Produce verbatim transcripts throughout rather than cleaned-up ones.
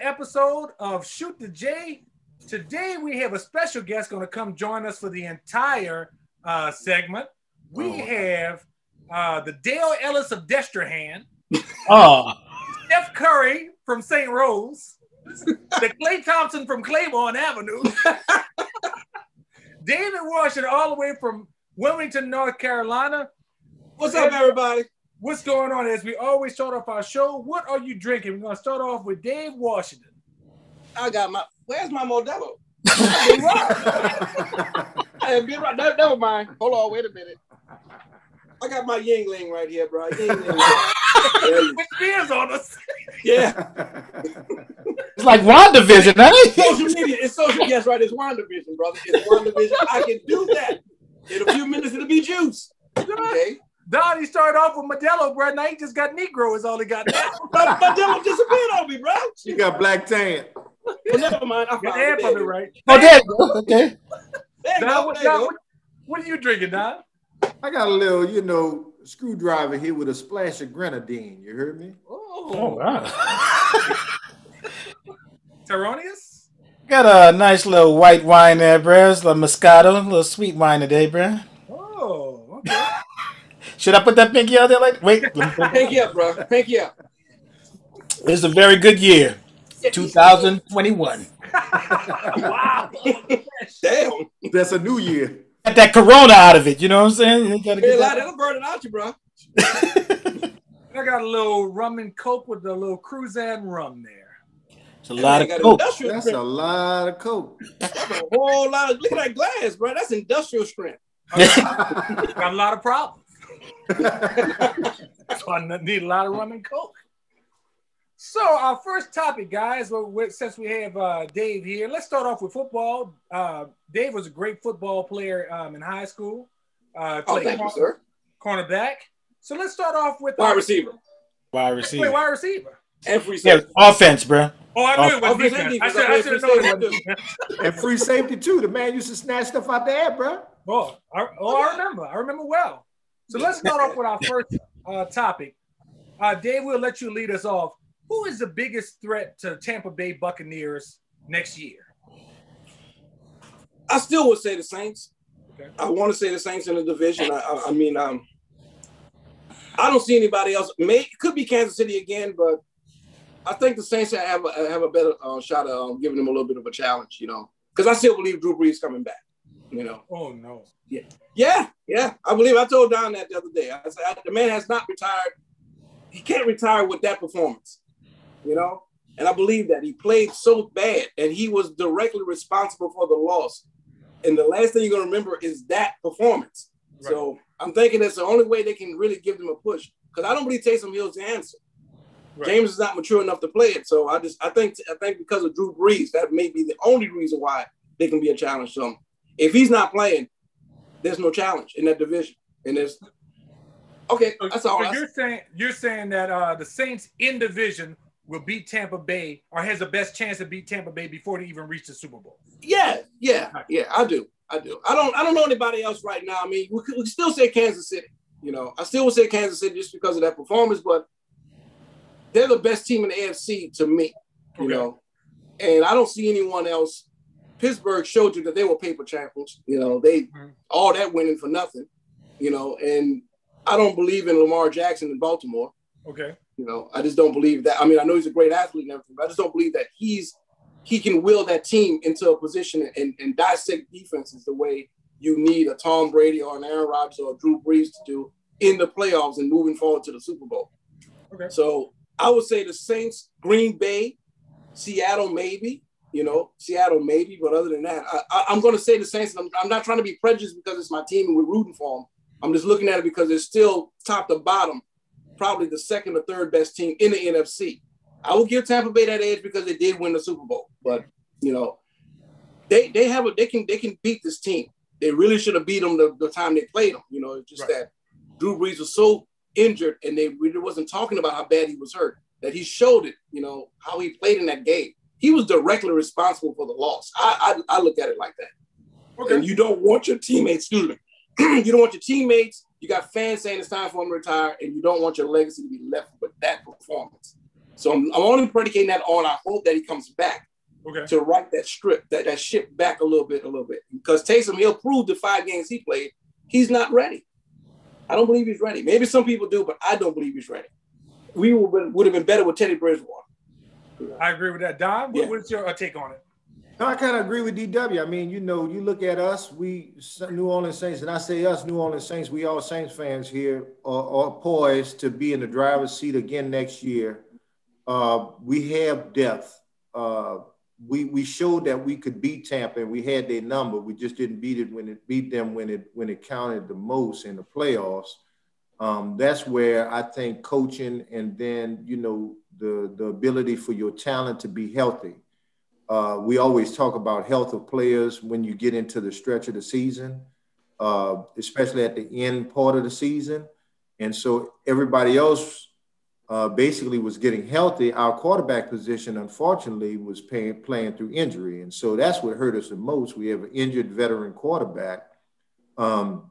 Episode of Shoot the J. Today we have a special guest going to come join us for the entire uh, segment. We oh. have uh, the Dale Ellis of Destrehan, oh. Steph Curry from Saint Rose, the Clay Thompson from Claiborne Avenue, David Washington all the way from Wilmington, North Carolina. What's up, everybody? What's going on? As we always start off our show, what are you drinking? We're going to start off with Dave Washington. I got my, where's my Modelo? Hey, be right. No, never mind. Hold on, wait a minute. I got my Yuengling right here, bro. Yuengling. With beers on us. Yeah. It's like WandaVision, huh? It's social media. It's social. Yes, right. It's WandaVision, brother. It's WandaVision. I can do that. In a few minutes, it'll be juice. Okay. Don, he started off with Modelo, bro. Now he just got Negro is all he got now. Modelo disappeared on me, bro. You got black tan. Well, never mind. I got air from it, right? Oh, there you go. Okay. Don, go, what, Don, what, what are you drinking, Don? I got a little, you know, screwdriver here with a splash of grenadine. You heard me? Oh, oh wow. Teronius? Got a nice little white wine there, bro. It's a little Moscato, a little sweet wine today, bro. Oh, okay. Should I put that pinky out there? Like, wait, pinky up, bro. Pinky up. It's a very good year, two thousand twenty-one. Wow, damn, that's a new year. Get that Corona out of it. You know what I'm saying? Hey, that'll burn it out, you bro. I got a little rum and coke with a little Cruzan rum there. It's a and lot of coke. That's strength. A lot of coke. That's a whole lot of. Look at that glass, bro. That's industrial strength. Right. Got a lot of problems. So I need a lot of rum and coke. So our first topic, guys, well, since we have uh, Dave here, let's start off with football. Uh, Dave was a great football player um, in high school. Uh, oh, thank you, sir. Cornerback. So let's start off with wide receiver. Wide receiver. Wait, wide receiver. And free safety. Yeah, offense, bro. Oh, I knew it was defense. I should, I should have known it was. And free safety too. The man used to snatch stuff out there, bro. Oh, I, oh, I remember. I remember well. So let's start off with our first uh, topic. Uh, Dave, we'll let you lead us off. Who is the biggest threat to Tampa Bay Buccaneers next year? I still would say the Saints. Okay. I want to say the Saints in the division. I, I, I mean, um, I don't see anybody else. May, it could be Kansas City again, but I think the Saints have a, have a better uh, shot at um, giving them a little bit of a challenge, you know, because I still believe Drew Brees coming back. You know. Oh no. Yeah. Yeah. Yeah. I believe I told Don that the other day. I said I, the man has not retired. He can't retire with that performance. You know? And I believe that he played so bad and he was directly responsible for the loss. And the last thing you're gonna remember is that performance. Right. So I'm thinking that's the only way they can really give them a push. Because I don't believe Taysom Hill's the answer. Right. James is not mature enough to play it. So I just I think I think because of Drew Brees, that may be the only reason why they can be a challenge to him. If he's not playing, there's no challenge in that division. And there's okay. That's all. So you're saying you're saying that uh, the Saints in division will beat Tampa Bay, or has the best chance to beat Tampa Bay before they even reach the Super Bowl. Yeah, yeah, yeah. I do, I do. I don't, I don't know anybody else right now. I mean, we could, we still say Kansas City. You know, I still would say Kansas City just because of that performance, but they're the best team in the A F C to me. You okay. know, and I don't see anyone else. Pittsburgh showed you that they were paper champions. You know, they mm-hmm. all that winning for nothing. You know, and I don't believe in Lamar Jackson in Baltimore. Okay. You know, I just don't believe that. I mean, I know he's a great athlete and everything, but I just don't believe that he's he can will that team into a position and, and dissect defenses the way you need a Tom Brady or an Aaron Rodgers or a Drew Brees to do in the playoffs and moving forward to the Super Bowl. Okay. So I would say the Saints, Green Bay, Seattle, maybe. You know, Seattle maybe, but other than that, I, I, I'm going to say the Saints. I'm, I'm not trying to be prejudiced because it's my team and we're rooting for them. I'm just looking at it because they're still top to bottom. probably the second or third best team in the N F C. I will give Tampa Bay that edge because they did win the Super Bowl. But, you know, they they have a they can they can beat this team. They really should have beat them the, the time they played them. You know, it's just right. that Drew Brees was so injured and they really wasn't talking about how bad he was hurt, that he showed it, you know, how he played in that game. He was directly responsible for the loss. I I, I look at it like that. Okay. And you don't want your teammates, excuse me, you don't want your teammates. You got fans saying it's time for him to retire, and you don't want your legacy to be left with that performance. So I'm, I'm only predicating that on, I hope that he comes back okay. to right that strip, that, that ship back a little bit, a little bit. Because Taysom Hill proved the five games he played, he's not ready. I don't believe he's ready. Maybe some people do, but I don't believe he's ready. We would, would have been better with Teddy Bridgewater. I agree with that. Don, yeah. what's your take on it? No, I kind of agree with D W. I mean, you know, you look at us, we New Orleans Saints, and I say us, New Orleans Saints, we all Saints fans here are, are poised to be in the driver's seat again next year. Uh, we have depth. Uh, we we showed that we could beat Tampa, and we had their number. We just didn't beat it when it beat them when it when it counted the most in the playoffs. Um, that's where I think coaching and then, you know, the, the ability for your talent to be healthy. Uh, we always talk about health of players when you get into the stretch of the season, uh, especially at the end part of the season. And so everybody else uh, basically was getting healthy. Our quarterback position, unfortunately, was paying, playing through injury. And so that's what hurt us the most. We have an injured veteran quarterback. Um,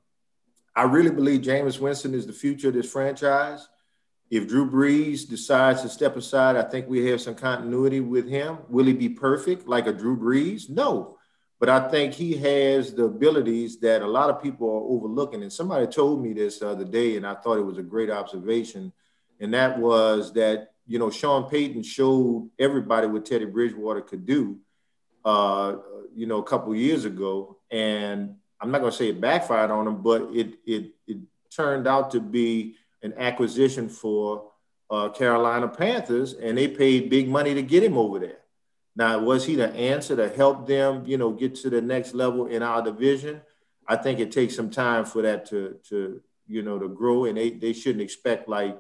I really believe Jameis Winston is the future of this franchise. If Drew Brees decides to step aside, I think we have some continuity with him. Will he be perfect like a Drew Brees? No, but I think he has the abilities that a lot of people are overlooking. And somebody told me this the other day, and I thought it was a great observation. And that was that, you know, Sean Payton showed everybody what Teddy Bridgewater could do, uh, you know, a couple of years ago. And I'm not going to say it backfired on him, but it it it turned out to be an acquisition for uh, Carolina Panthers, and they paid big money to get him over there. Now, was he the answer to help them, you know, get to the next level in our division? I think it takes some time for that to, to you know, to grow, and they, they shouldn't expect like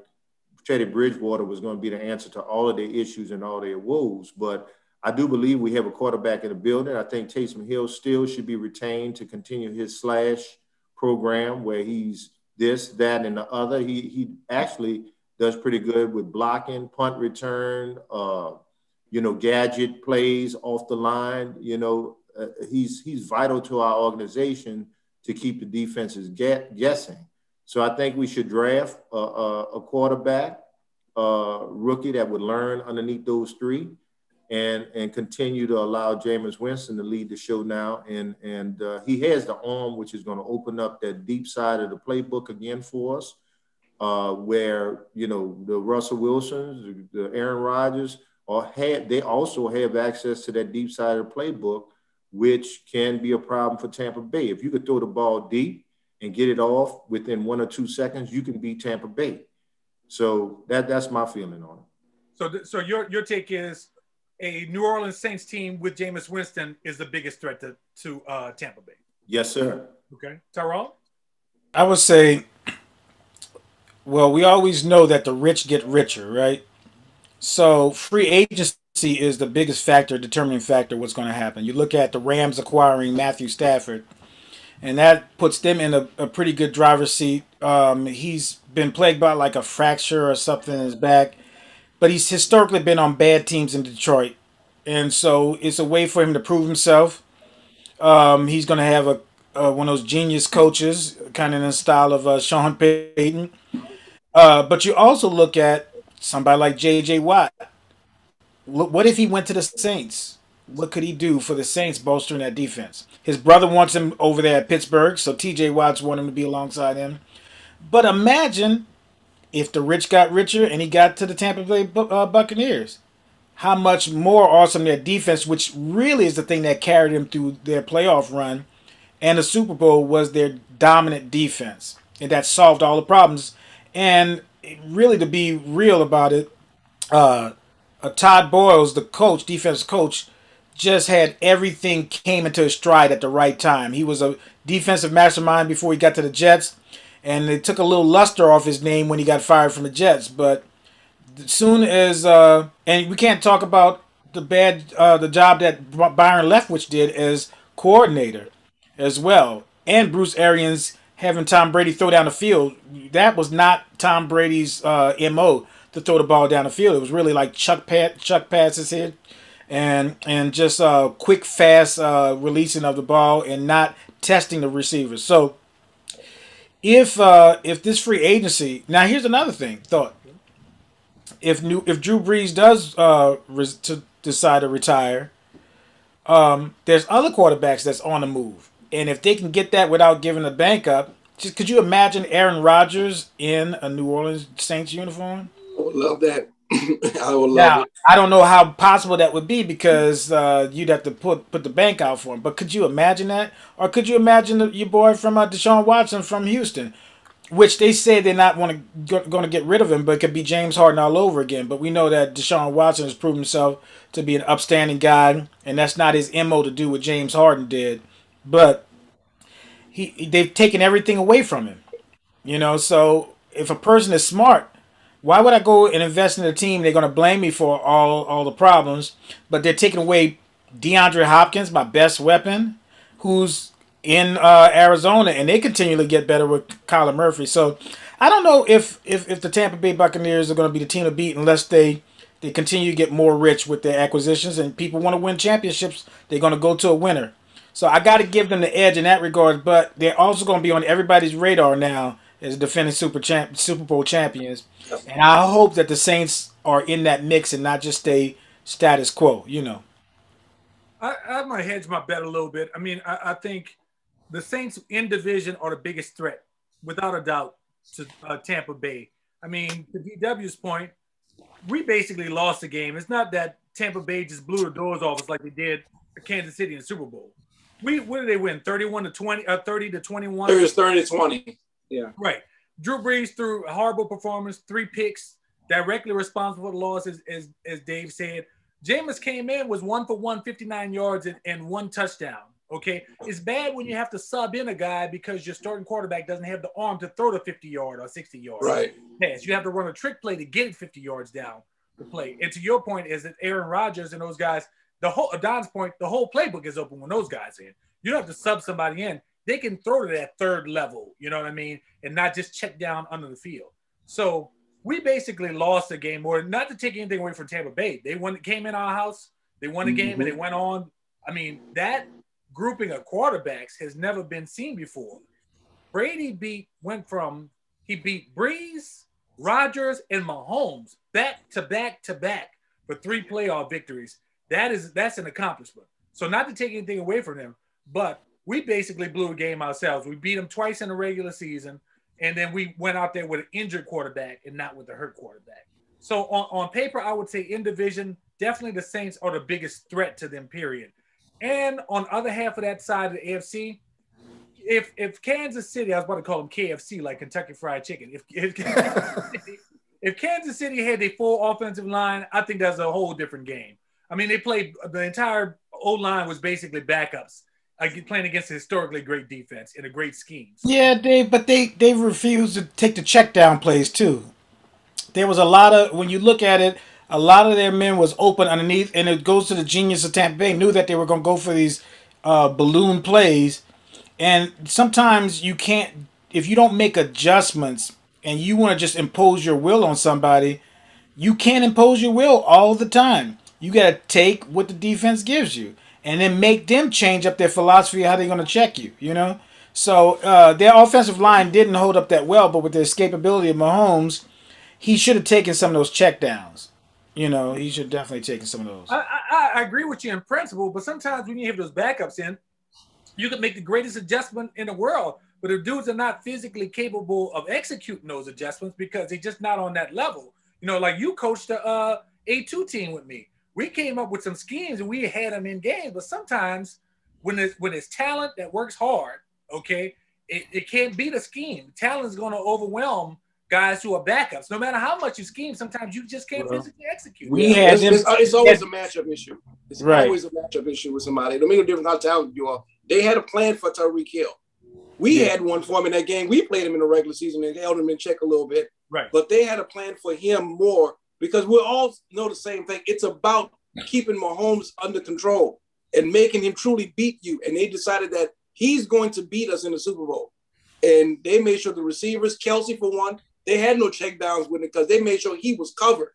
Teddy Bridgewater was going to be the answer to all of their issues and all their woes. But I do believe we have a quarterback in the building. I think Taysom Hill still should be retained to continue his slash program where he's this, that, and the other. He he actually does pretty good with blocking, punt return, uh, you know, gadget plays off the line. You know, uh, he's he's vital to our organization to keep the defenses get, guessing. So I think we should draft a, a, a quarterback, a rookie that would learn underneath those three, and and continue to allow Jameis Winston to lead the show now. And, and uh, he has the arm, which is going to open up that deep side of the playbook again for us, uh, where, you know, the Russell Wilsons, the Aaron Rodgers, or had, they also have access to that deep side of the playbook, which can be a problem for Tampa Bay. If you could throw the ball deep and get it off within one or two seconds, you can beat Tampa Bay. So that that's my feeling on it. So, th- so your, your take is, a New Orleans Saints team with Jameis Winston is the biggest threat to, to uh, Tampa Bay. Yes, sir. Okay. Tyrone? I would say, well, we always know that the rich get richer, right? So free agency is the biggest factor, determining factor what's going to happen. You look at the Rams acquiring Matthew Stafford, and that puts them in a, a pretty good driver's seat. Um, he's been plagued by like a fracture or something in his back. But he's historically been on bad teams in Detroit. And so it's a way for him to prove himself. Um, he's going to have a uh, one of those genius coaches, kind of in the style of uh, Sean Payton. Uh, but you also look at somebody like J J. Watt. What if he went to the Saints? What could he do for the Saints bolstering that defense? His brother wants him over there at Pittsburgh, so T J. Watt's wanting him to be alongside him. But imagine if the rich got richer and he got to the Tampa Bay Buccaneers, how much more awesome their defense, which really is the thing that carried them through their playoff run and the Super Bowl, was their dominant defense. And that solved all the problems. And really, to be real about it, uh, Todd Boyles, the coach, defense coach, just had everything came into his stride at the right time. He was a defensive mastermind before he got to the Jets. and it took a little luster off his name when he got fired from the Jets. But soon as uh, and we can't talk about the bad uh, the job that Byron Leftwich did as coordinator as well, and Bruce Arians having Tom Brady throw down the field. That was not Tom Brady's uh, M O to throw the ball down the field. It was really like chuck pat chuck passes here, and and just uh, quick fast uh, releasing of the ball and not testing the receivers. So if uh, if this free agency now, here's another thing thought. If new if Drew Brees does uh, res, to decide to retire, um, there's other quarterbacks that's on the move, and if they can get that without giving the bank up, just could you imagine Aaron Rodgers in a New Orleans Saints uniform? I would love that. I would love now, it. I don't know how possible that would be because uh, you'd have to put put the bank out for him. But could you imagine that, or could you imagine the, your boy from uh, Deshaun Watson from Houston? Which they say they're not want to going to get rid of him, but it could be James Harden all over again. But we know that Deshaun Watson has proven himself to be an upstanding guy, and that's not his M O to do what James Harden did. But he they've taken everything away from him, you know. So if a person is smart, why would I go and invest in a team they're going to blame me for all all the problems? But they're taking away DeAndre Hopkins, my best weapon, who's in uh, Arizona, and they continually get better with Kyler Murphy. So I don't know if, if, if the Tampa Bay Buccaneers are going to be the team to beat unless they, they continue to get more rich with their acquisitions, and people want to win championships, they're going to go to a winner. So I got to give them the edge in that regard, but they're also going to be on everybody's radar now as defending Super champ, Super Bowl champions. And I hope that the Saints are in that mix and not just stay status quo, you know. I, I might hedge my bet a little bit. I mean, I, I think – the Saints in division are the biggest threat, without a doubt, to uh, Tampa Bay. I mean, to D W's point, we basically lost the game. It's not that Tampa Bay just blew the doors off us like they did Kansas City in the Super Bowl. We what did they win? thirty-one to twenty, uh, thirty to twenty-one. It was thirty to twenty. Yeah, right. Drew Brees threw a horrible performance, three picks, directly responsible for the loss, as as, as Dave said. Jameis came in was one for one, fifty-nine yards and, and one touchdown. Okay, it's bad when you have to sub in a guy because your starting quarterback doesn't have the arm to throw the fifty-yard or sixty-yard right. pass. You have to run a trick play to get it fifty yards down the play. And to your point is that Aaron Rodgers and those guys, the whole Don's point, the whole playbook is open when those guys are in. You don't have to sub somebody in. They can throw to that third level, you know what I mean, and not just check down under the field. So we basically lost the game, or not to take anything away from Tampa Bay. They won, came in our house, they won the mm-hmm. game, and they went on. I mean, that – grouping of quarterbacks has never been seen before. Brady beat went from he beat Brees, Rodgers, and Mahomes back to back to back for three playoff victories. That is that's an accomplishment. So not to take anything away from them, but we basically blew a game ourselves. We beat them twice in the regular season, and then we went out there with an injured quarterback and not with a hurt quarterback. So on, on paper, I would say in division, definitely the Saints are the biggest threat to them, period. And on the other half of that side of the A F C, if if Kansas City, I was about to call them K F C, like Kentucky Fried Chicken. If if Kansas, City, if Kansas City had their full offensive line, I think that's a whole different game. I mean, they played the entire O-line was basically backups, like playing against a historically great defense in a great scheme. Yeah, Dave, but they they refused to take the check down plays too. There was a lot of, when you look at it, a lot of their men was open underneath, and it goes to the genius of Tampa Bay. Knew that they were going to go for these uh, balloon plays, and sometimes you can't if you don't make adjustments and you want to just impose your will on somebody. You can't impose your will all the time. You got to take what the defense gives you, and then make them change up their philosophy of how they're going to check you. You know, so uh, their offensive line didn't hold up that well, but with the escapability of Mahomes, he should have taken some of those checkdowns. You know, he should definitely take some of those. I, I, I agree with you in principle, but sometimes when you have those backups in, you can make the greatest adjustment in the world, but if dudes are not physically capable of executing those adjustments because they're just not on that level. You know, like you coached the uh, A two team with me. We came up with some schemes and we had them in games, but sometimes when it's, when it's talent that works hard, okay, it, it can't beat a scheme. Talent is going to overwhelm guys who are backups. No matter how much you scheme, sometimes you just can't well, physically execute. We yeah, it's, it's, it's always a matchup issue. It's right. always a matchup issue with somebody. It don't make no difference how talented you are. They had a plan for Tyreek Hill. We yeah. had one for him in that game. We played him in the regular season and held him in check a little bit. Right. But they had a plan for him more because we all know the same thing. It's about keeping Mahomes under control and making him truly beat you. And they decided that he's going to beat us in the Super Bowl. And they made sure the receivers, Kelsey for one, they had no checkdowns with it because they made sure he was covered.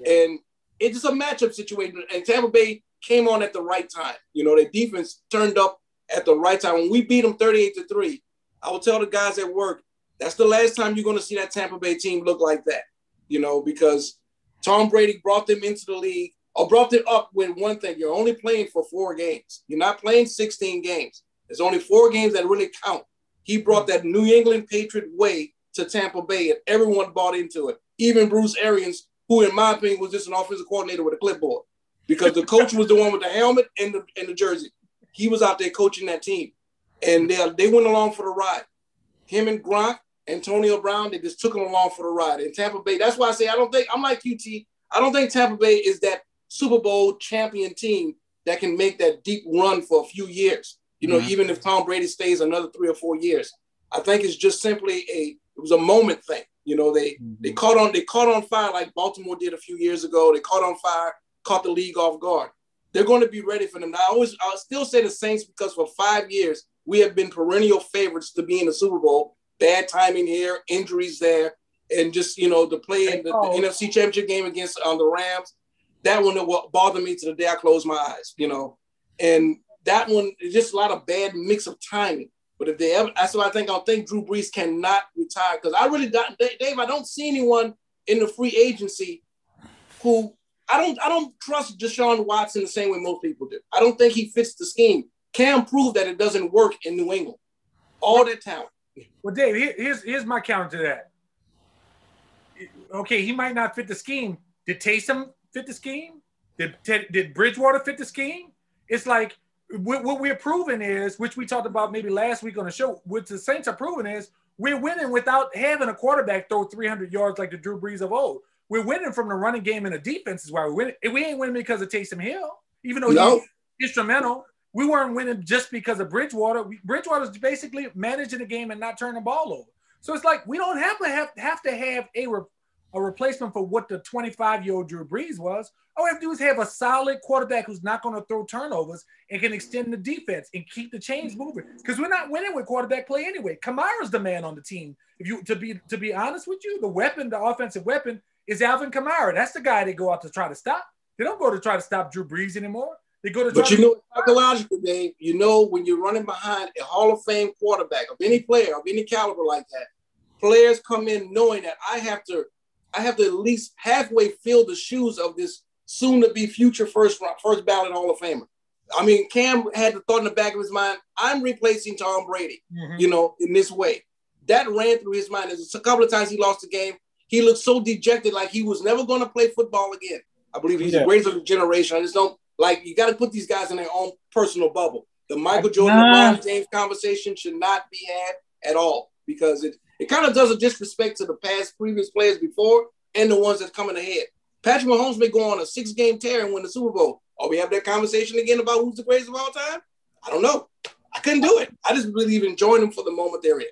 Yeah. And it's just a matchup situation. And Tampa Bay came on at the right time. You know, their defense turned up at the right time. When we beat them thirty-eight to three, I will tell the guys at work, that's the last time you're going to see that Tampa Bay team look like that. You know, because Tom Brady brought them into the league or brought them up with one thing. You're only playing for four games. You're not playing sixteen games. There's only four games that really count. He brought that New England Patriot way to Tampa Bay, and everyone bought into it. Even Bruce Arians, who in my opinion was just an offensive coordinator with a clipboard, because the coach was the one with the helmet and the, and the jersey. He was out there coaching that team, and they, they went along for the ride. Him and Gronk, Antonio Brown, they just took them along for the ride. And Tampa Bay, that's why I say I don't think, I'm like Q T, I don't think Tampa Bay is that Super Bowl champion team that can make that deep run for a few years. You know, mm-hmm. even if Tom Brady stays another three or four years, I think it's just simply a it was a moment thing. You know, they mm-hmm. they caught on they caught on fire like Baltimore did a few years ago. They caught on fire, caught the league off guard. They're going to be ready for them. Now, I always I still say the Saints because for five years we have been perennial favorites to be in the Super Bowl. Bad timing here, injuries there, and just you know the play in the, oh. the N F C Championship game against um, the Rams. That one will bother me to the day I close my eyes. You know, and that one is just a lot of bad mix of timing. But if they ever, that's why I think I think Drew Brees cannot retire because I really don't, Dave. I don't see anyone in the free agency who I don't I don't trust Deshaun Watson the same way most people do. I don't think he fits the scheme. Cam proved that it doesn't work in New England. All that talent. Well, Dave, here's here's my counter to that. Okay, he might not fit the scheme. Did Taysom fit the scheme? Did did Bridgewater fit the scheme? It's like. What we're proving is, which we talked about maybe last week on the show, what the Saints are proving is we're winning without having a quarterback throw three hundred yards like the Drew Brees of old. We're winning from the running game and the defense is why we're winning. We ain't winning because of Taysom Hill, even though no. he's instrumental. We weren't winning just because of Bridgewater. Bridgewater's basically managing the game and not turning the ball over. So it's like we don't have to have, have, to have a, re, a replacement for what the twenty-five-year-old Drew Brees was. All we have to do is have a solid quarterback who's not going to throw turnovers and can extend the defense and keep the chains moving. Because we're not winning with quarterback play anyway. Kamara's the man on the team. If you to be to be honest with you, the weapon, the offensive weapon, is Alvin Kamara. That's the guy they go out to try to stop. They don't go to try to stop Drew Brees anymore. They go to. But try you to know, psychologically, Dave. You know, when you're running behind a Hall of Fame quarterback of any player of any caliber like that, players come in knowing that I have to, I have to at least halfway fill the shoes of this. Soon to be future first first ballot Hall of Famer. I mean, Cam had the thought in the back of his mind, I'm replacing Tom Brady, mm-hmm. you know, in this way. That ran through his mind. There's a couple of times he lost the game. He looked so dejected, like he was never going to play football again. I believe he's yeah. the greatest of the generation. I just don't, like, you got to put these guys in their own personal bubble. The Michael Jordan, nah. LeBron James conversation should not be had at all because it, it kind of does a disrespect to the past previous players before and the ones that's coming ahead. Patrick Mahomes may go on a six-game tear and win the Super Bowl. Are we having that conversation again about who's the greatest of all time? I don't know. I couldn't do it. I just believe in enjoying them for the moment they're in.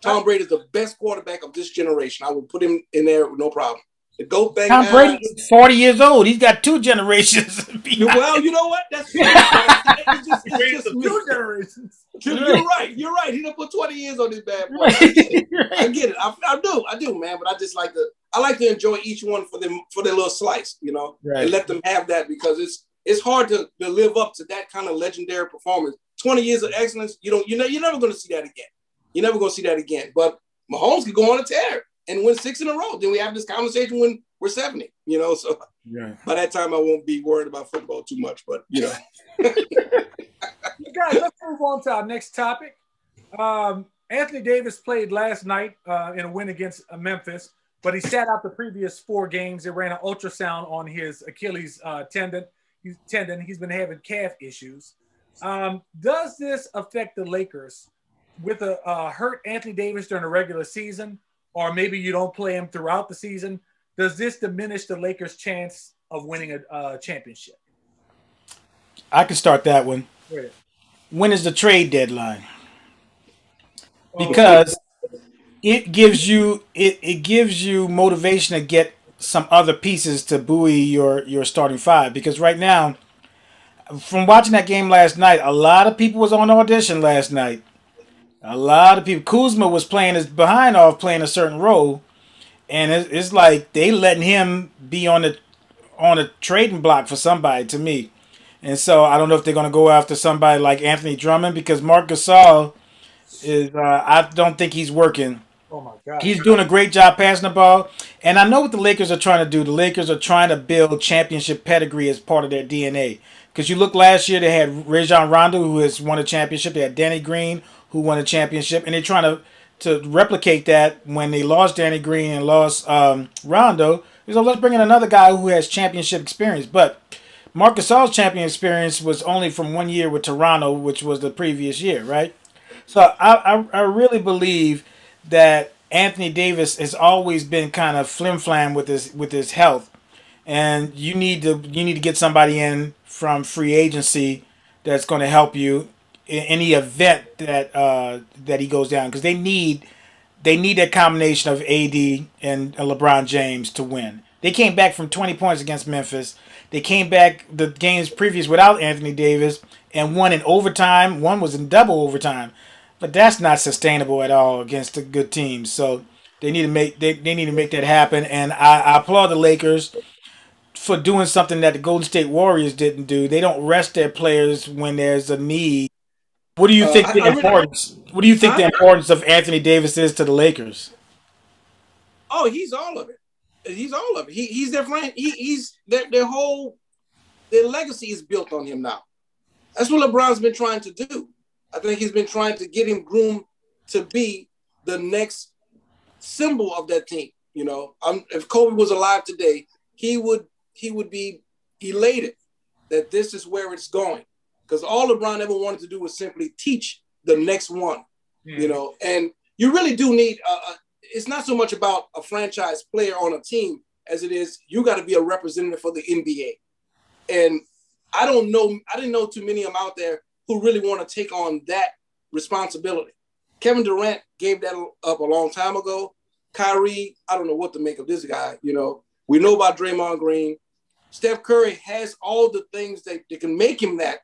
Tom Brady is the best quarterback of this generation. I would put him in there with no problem. The GOAT thing. Tom Brady is forty years old. He's got two generations. Well, you know what? That's true. It's just, it's just two generations. You're right. You're right. He done put twenty years on this bad boy. I get it. I, get it. I, I do. I do, man. But I just like to. I like to enjoy each one for them for their little slice, you know, right. and let them have that because it's it's hard to, to live up to that kind of legendary performance. twenty years of excellence, you don't you know you're never going to see that again. You're never going to see that again. But Mahomes could go on a tear and win six in a row. Then we have this conversation when we're seventy, you know. So yeah. by that time, I won't be worried about football too much. But you know, guys, let's move on to our next topic. Um, Anthony Davis played last night uh, in a win against uh, Memphis. But he sat out the previous four games. They ran an ultrasound on his Achilles uh, tendon. He's, tendon. He's been having calf issues. Um, does this affect the Lakers with a, a hurt Anthony Davis during the regular season, or maybe you don't play him throughout the season? Does this diminish the Lakers' chance of winning a uh, championship? I can start that one. When is the trade deadline? because it gives you it, it gives you motivation to get some other pieces to buoy your your starting five. Because right now, from watching that game last night, a lot of people was on audition last night. A lot of people. Kuzma was playing his behind off, playing a certain role, and it, it's like they letting him be on the on a trading block for somebody, to me. And so I don't know if they're going to go after somebody like Anthony Drummond, because Marc Gasol is, uh, I don't think he's working. Oh my God. He's doing a great job passing the ball. And I know what the Lakers are trying to do. The Lakers are trying to build championship pedigree as part of their D N A. Because you look last year, they had Rajon Rondo, who has won a championship. They had Danny Green, who won a championship. And they're trying to, to replicate that when they lost Danny Green and lost um, Rondo. So let's bring in another guy who has championship experience. But Marc Gasol's champion experience was only from one year with Toronto, which was the previous year, right? So I, I, I really believe that Anthony Davis has always been kind of flim-flam with his with his health, and you need to you need to get somebody in from free agency that's going to help you in any event that uh, that he goes down, because they need they need that combination of A D and LeBron James to win. They came back from twenty points against Memphis. They came back the games previous without Anthony Davis and won in overtime. One was in double overtime, but that's not sustainable at all against the good teams. So they need to make they, they need to make that happen. And I, I applaud the Lakers for doing something that the Golden State Warriors didn't do. They don't rest their players when there's a need. What do you uh, think I, the I importance? Really, what do you think I, the importance of Anthony Davis is to the Lakers? Oh, he's all of it. He's all of it. He, he's their friend. He, he's their, their whole, their legacy is built on him now. That's what LeBron's been trying to do. I think he's been trying to get him groomed to be the next symbol of that team. You know, I'm, if Kobe was alive today, he would he would be elated that this is where it's going, because all LeBron ever wanted to do was simply teach the next one. Mm. You know, and you really do need a, a it's not so much about a franchise player on a team as it is, you got to be a representative for the N B A. And I don't know, I didn't know too many of them out there who really want to take on that responsibility. Kevin Durant gave that up a long time ago. Kyrie, I don't know what to make of this guy. You know, we know about Draymond Green. Steph Curry has all the things that, that can make him that,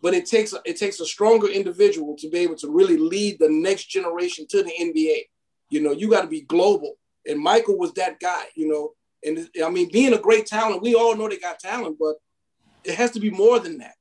but it takes, it takes a stronger individual to be able to really lead the next generation to the N B A. You know, you got to be global. And Michael was that guy, you know. And I mean, being a great talent, we all know they got talent, but it has to be more than that.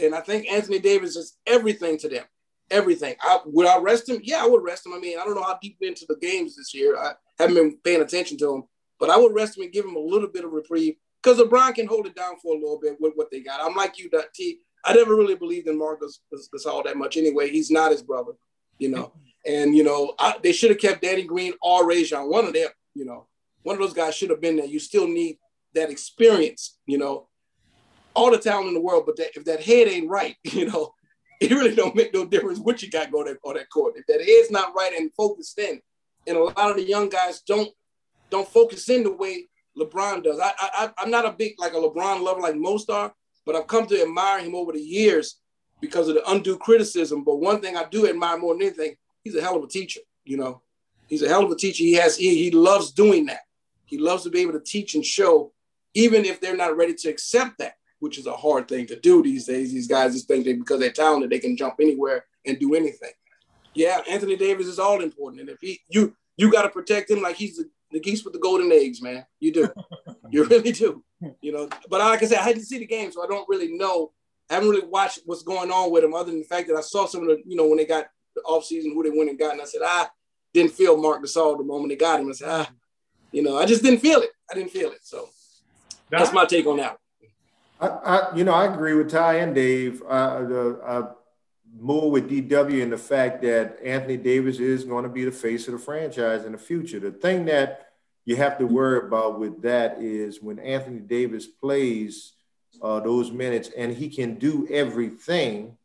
And I think Anthony Davis is everything to them, everything. I, would I rest him? Yeah, I would rest him. I mean, I don't know how deep into the games this year. I haven't been paying attention to him, but I would rest him and give him a little bit of reprieve, because LeBron can hold it down for a little bit with what they got. I'm like you, T. I never really believed in Marc Gasol that much anyway. He's not his brother, you know. And, you know, I, they should have kept Danny Green or Rajon. One of them, you know, one of those guys should have been there. You still need that experience, you know, all the talent in the world. But that, if that head ain't right, you know, it really don't make no difference what you got going on, on that court. If that head's not right and focused in, and a lot of the young guys don't don't focus in the way LeBron does. I, I, I'm not a big, like a LeBron lover like most are, but I've come to admire him over the years because of the undue criticism. But one thing I do admire more than anything, he's a hell of a teacher, you know. He's a hell of a teacher. He has he, he loves doing that. He loves to be able to teach and show, even if they're not ready to accept that, which is a hard thing to do these days. These guys just think that because they're talented, they can jump anywhere and do anything. Yeah, Anthony Davis is all important, and if he you you got to protect him like he's the, the geese with the golden eggs, man. You do, you really do, you know. But like I said, I hadn't seen the game, so I don't really know. I haven't really watched what's going on with him, other than the fact that I saw some of the, you know, when they got the offseason, who they went and got, and I said, I didn't feel Marc Gasol the moment they got him. I said, ah, you know, I just didn't feel it. I didn't feel it. So that's my take on that. I, I you know, I agree with Ty and Dave. Uh, the, I more with D W in the fact that Anthony Davis is going to be the face of the franchise in the future. The thing that you have to worry about with that is when Anthony Davis plays uh, those minutes and he can do everything,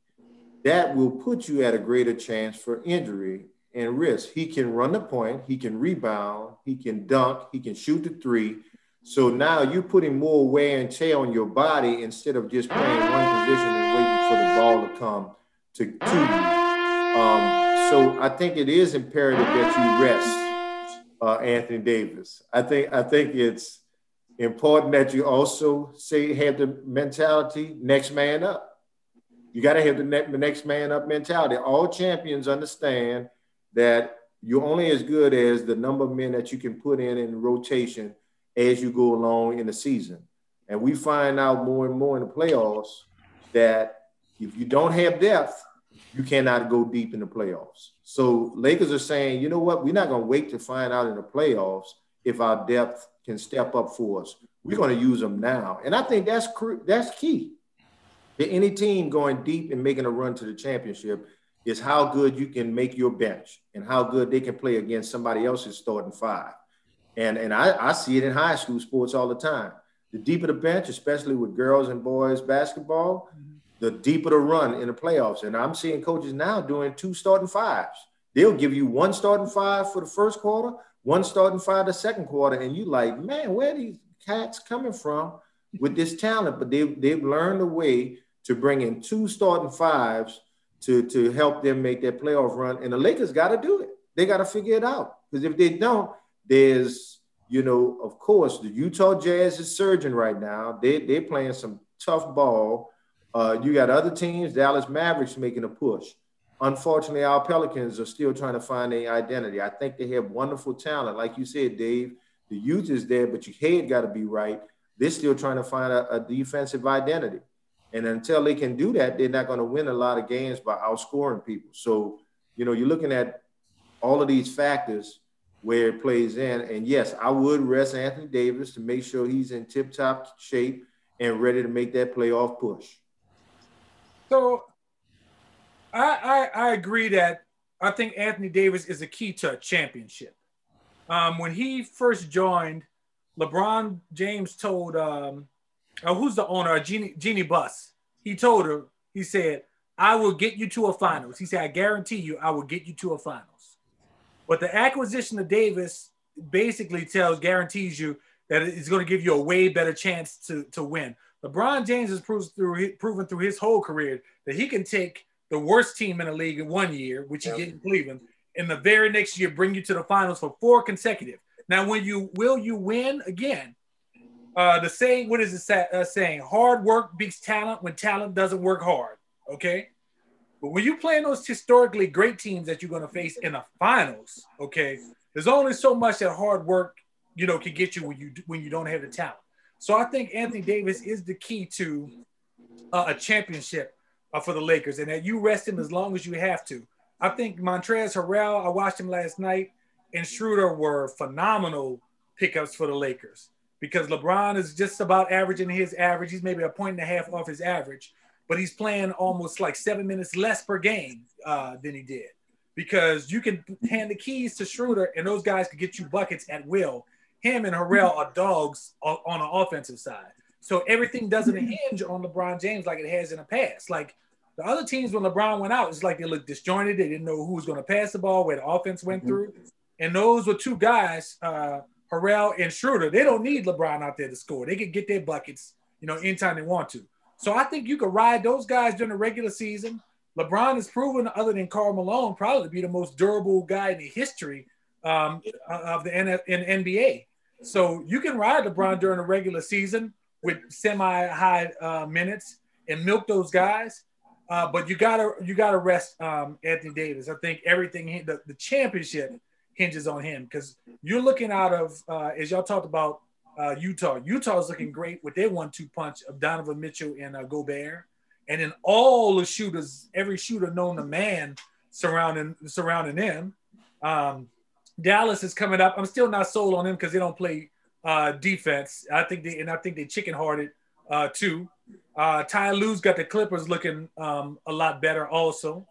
that will put you at a greater chance for injury and risk. He can run the point, he can rebound, he can dunk, he can shoot the three. So now you're putting more wear and tear on your body instead of just playing one position and waiting for the ball to come to, to you. Um, so I think it is imperative that you rest, uh, Anthony Davis. I think I think it's important that you also say have the mentality next man up. You got to have the, ne- the next man up mentality. All champions understand that you're only as good as the number of men that you can put in in rotation as you go along in the season. And we find out more and more in the playoffs that if you don't have depth, you cannot go deep in the playoffs. So Lakers are saying, you know what? We're not going to wait to find out in the playoffs if our depth can step up for us. We're going to use them now. And I think that's cr- that's key. To any team going deep and making a run to the championship is how good you can make your bench and how good they can play against somebody else's starting five. And, and I, I see it in high school sports all the time. The deeper the bench, especially with girls and boys basketball, mm-hmm. the deeper the run in the playoffs. And I'm seeing coaches now doing two starting fives. They'll give you one starting five for the first quarter, one starting five the second quarter, and you like, man, where are these cats coming from with this talent? But they, they've learned a way to bring in two starting fives to, to help them make their playoff run. And the Lakers got to do it. They got to figure it out. Because if they don't, there's, you know, of course, the Utah Jazz is surging right now. They, they're playing some tough ball. Uh, you got other teams, Dallas Mavericks making a push. Unfortunately, our Pelicans are still trying to find their identity. I think they have wonderful talent. Like you said, Dave, the youth is there, but your head got to be right. They're still trying to find a, a defensive identity. And until they can do that, they're not going to win a lot of games by outscoring people. So, you know, you're looking at all of these factors where it plays in. And, yes, I would rest Anthony Davis to make sure he's in tip-top shape and ready to make that playoff push. So I, I, I agree that I think Anthony Davis is a key to a championship. Um, when he first joined, LeBron James told um, – Oh, who's the owner? Jeannie, Jeannie Buss. He told her, he said, I will get you to a finals. He said, I guarantee you, I will get you to a finals. But the acquisition of Davis basically tells, guarantees you that it's going to give you a way better chance to, to win. LeBron James has proven through, proven through his whole career that he can take the worst team in the league in one year, which he yep. did in Cleveland, and the very next year bring you to the finals for four consecutive. Now, when you will you win again? Uh, the saying, what is it sa- uh, saying? Hard work beats talent when talent doesn't work hard, okay? But when you're playing those historically great teams that you're going to face in the finals, okay, there's only so much that hard work, you know, can get you when you when you don't have the talent. So I think Anthony Davis is the key to uh, a championship uh, for the Lakers, and that you rest him as long as you have to. I think Montrezl Harrell, I watched him last night, and Schroeder were phenomenal pickups for the Lakers. Because LeBron is just about averaging his average. He's maybe a point and a half off his average, but he's playing almost like seven minutes less per game uh, than he did. Because you can hand the keys to Schroeder, and those guys can get you buckets at will. Him and Harrell are dogs on the offensive side. So everything doesn't hinge on LeBron James like it has in the past. Like the other teams when LeBron went out, it's like they looked disjointed. They didn't know who was going to pass the ball, where the offense went through. And those were two guys uh, – Harrell and Schroeder, they don't need LeBron out there to score. They can get their buckets, you know, anytime they want to. So I think you could ride those guys during the regular season. LeBron is proven, other than Karl Malone, probably to be the most durable guy in the history um, of the N B A. So you can ride LeBron during the regular season with semi-high uh, minutes and milk those guys. Uh, but you gotta you gotta rest um, Anthony Davis. I think everything the, the championship hinges on him, because you're looking out of, uh, as y'all talked about, uh, Utah. Utah's looking great with their one two punch of Donovan Mitchell and uh, Gobert. And then all the shooters, every shooter known to man surrounding surrounding them. Um, Dallas is coming up. I'm still not sold on them because they don't play uh, defense. I think they, and I think they chicken-hearted uh, too. Uh, Ty Lue's got the Clippers looking um, a lot better also.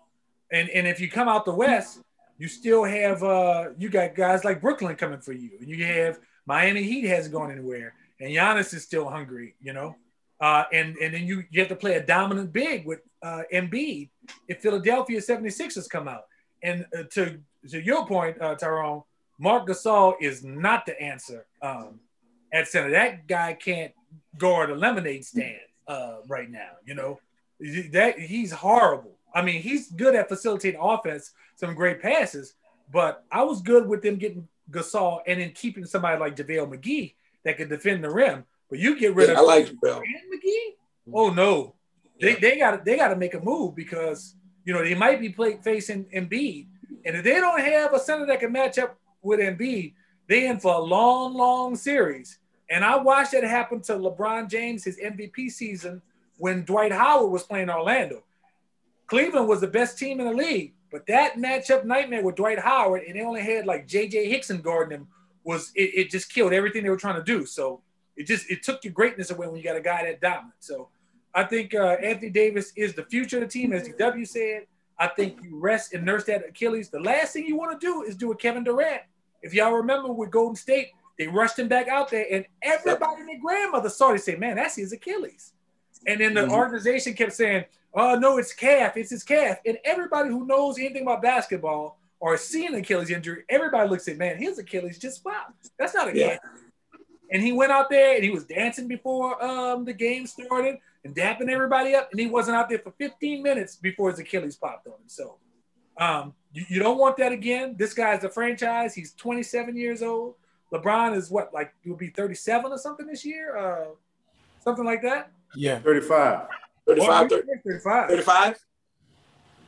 And, and if you come out the West, you still have uh, you got guys like Brooklyn coming for you, and you have Miami Heat hasn't gone anywhere, and Giannis is still hungry, you know. Uh, and and then you, you have to play a dominant big with uh, Embiid if Philadelphia seventy-sixers come out. And uh, to to your point, uh, Tyrone, Mark Gasol is not the answer um, at center. That guy can't guard a lemonade stand uh, right now, you know. That he's horrible. I mean, he's good at facilitating offense, some great passes, but I was good with them getting Gasol and then keeping somebody like JaVale McGee that could defend the rim. But you get rid yeah, of I like JaVale McGee? Oh, no. Yeah. They they got they got to make a move because, you know, they might be play, facing Embiid. And if they don't have a center that can match up with Embiid, they in for a long, long series. And I watched that happen to LeBron James, his M V P season, when Dwight Howard was playing Orlando. Cleveland was the best team in the league, but that matchup nightmare with Dwight Howard, and they only had like J J Hickson guarding him, was it, it just killed everything they were trying to do. So it just it took your greatness away when you got a guy that dominant. So I think uh, Anthony Davis is the future of the team, as D W said. I think you rest and nurse that Achilles. The last thing you want to do is do a Kevin Durant. If y'all remember with Golden State, they rushed him back out there, and everybody and their grandmother saw it and said, man, that's his Achilles. And then the mm-hmm. organization kept saying, oh, no, it's calf. It's his calf. And everybody who knows anything about basketball or seen Achilles injury, everybody looks at, man, his Achilles just popped. That's not a yeah. calf. And he went out there, and he was dancing before um, the game started and dapping everybody up, and he wasn't out there for fifteen minutes before his Achilles popped on him. So um, you, you don't want that again. This guy's a franchise. He's twenty-seven years old. LeBron is what, like he'll be thirty-seven or something this year? Uh, something like that? Yeah. thirty-five. thirty-five, oh, thirty-five. thirty-five?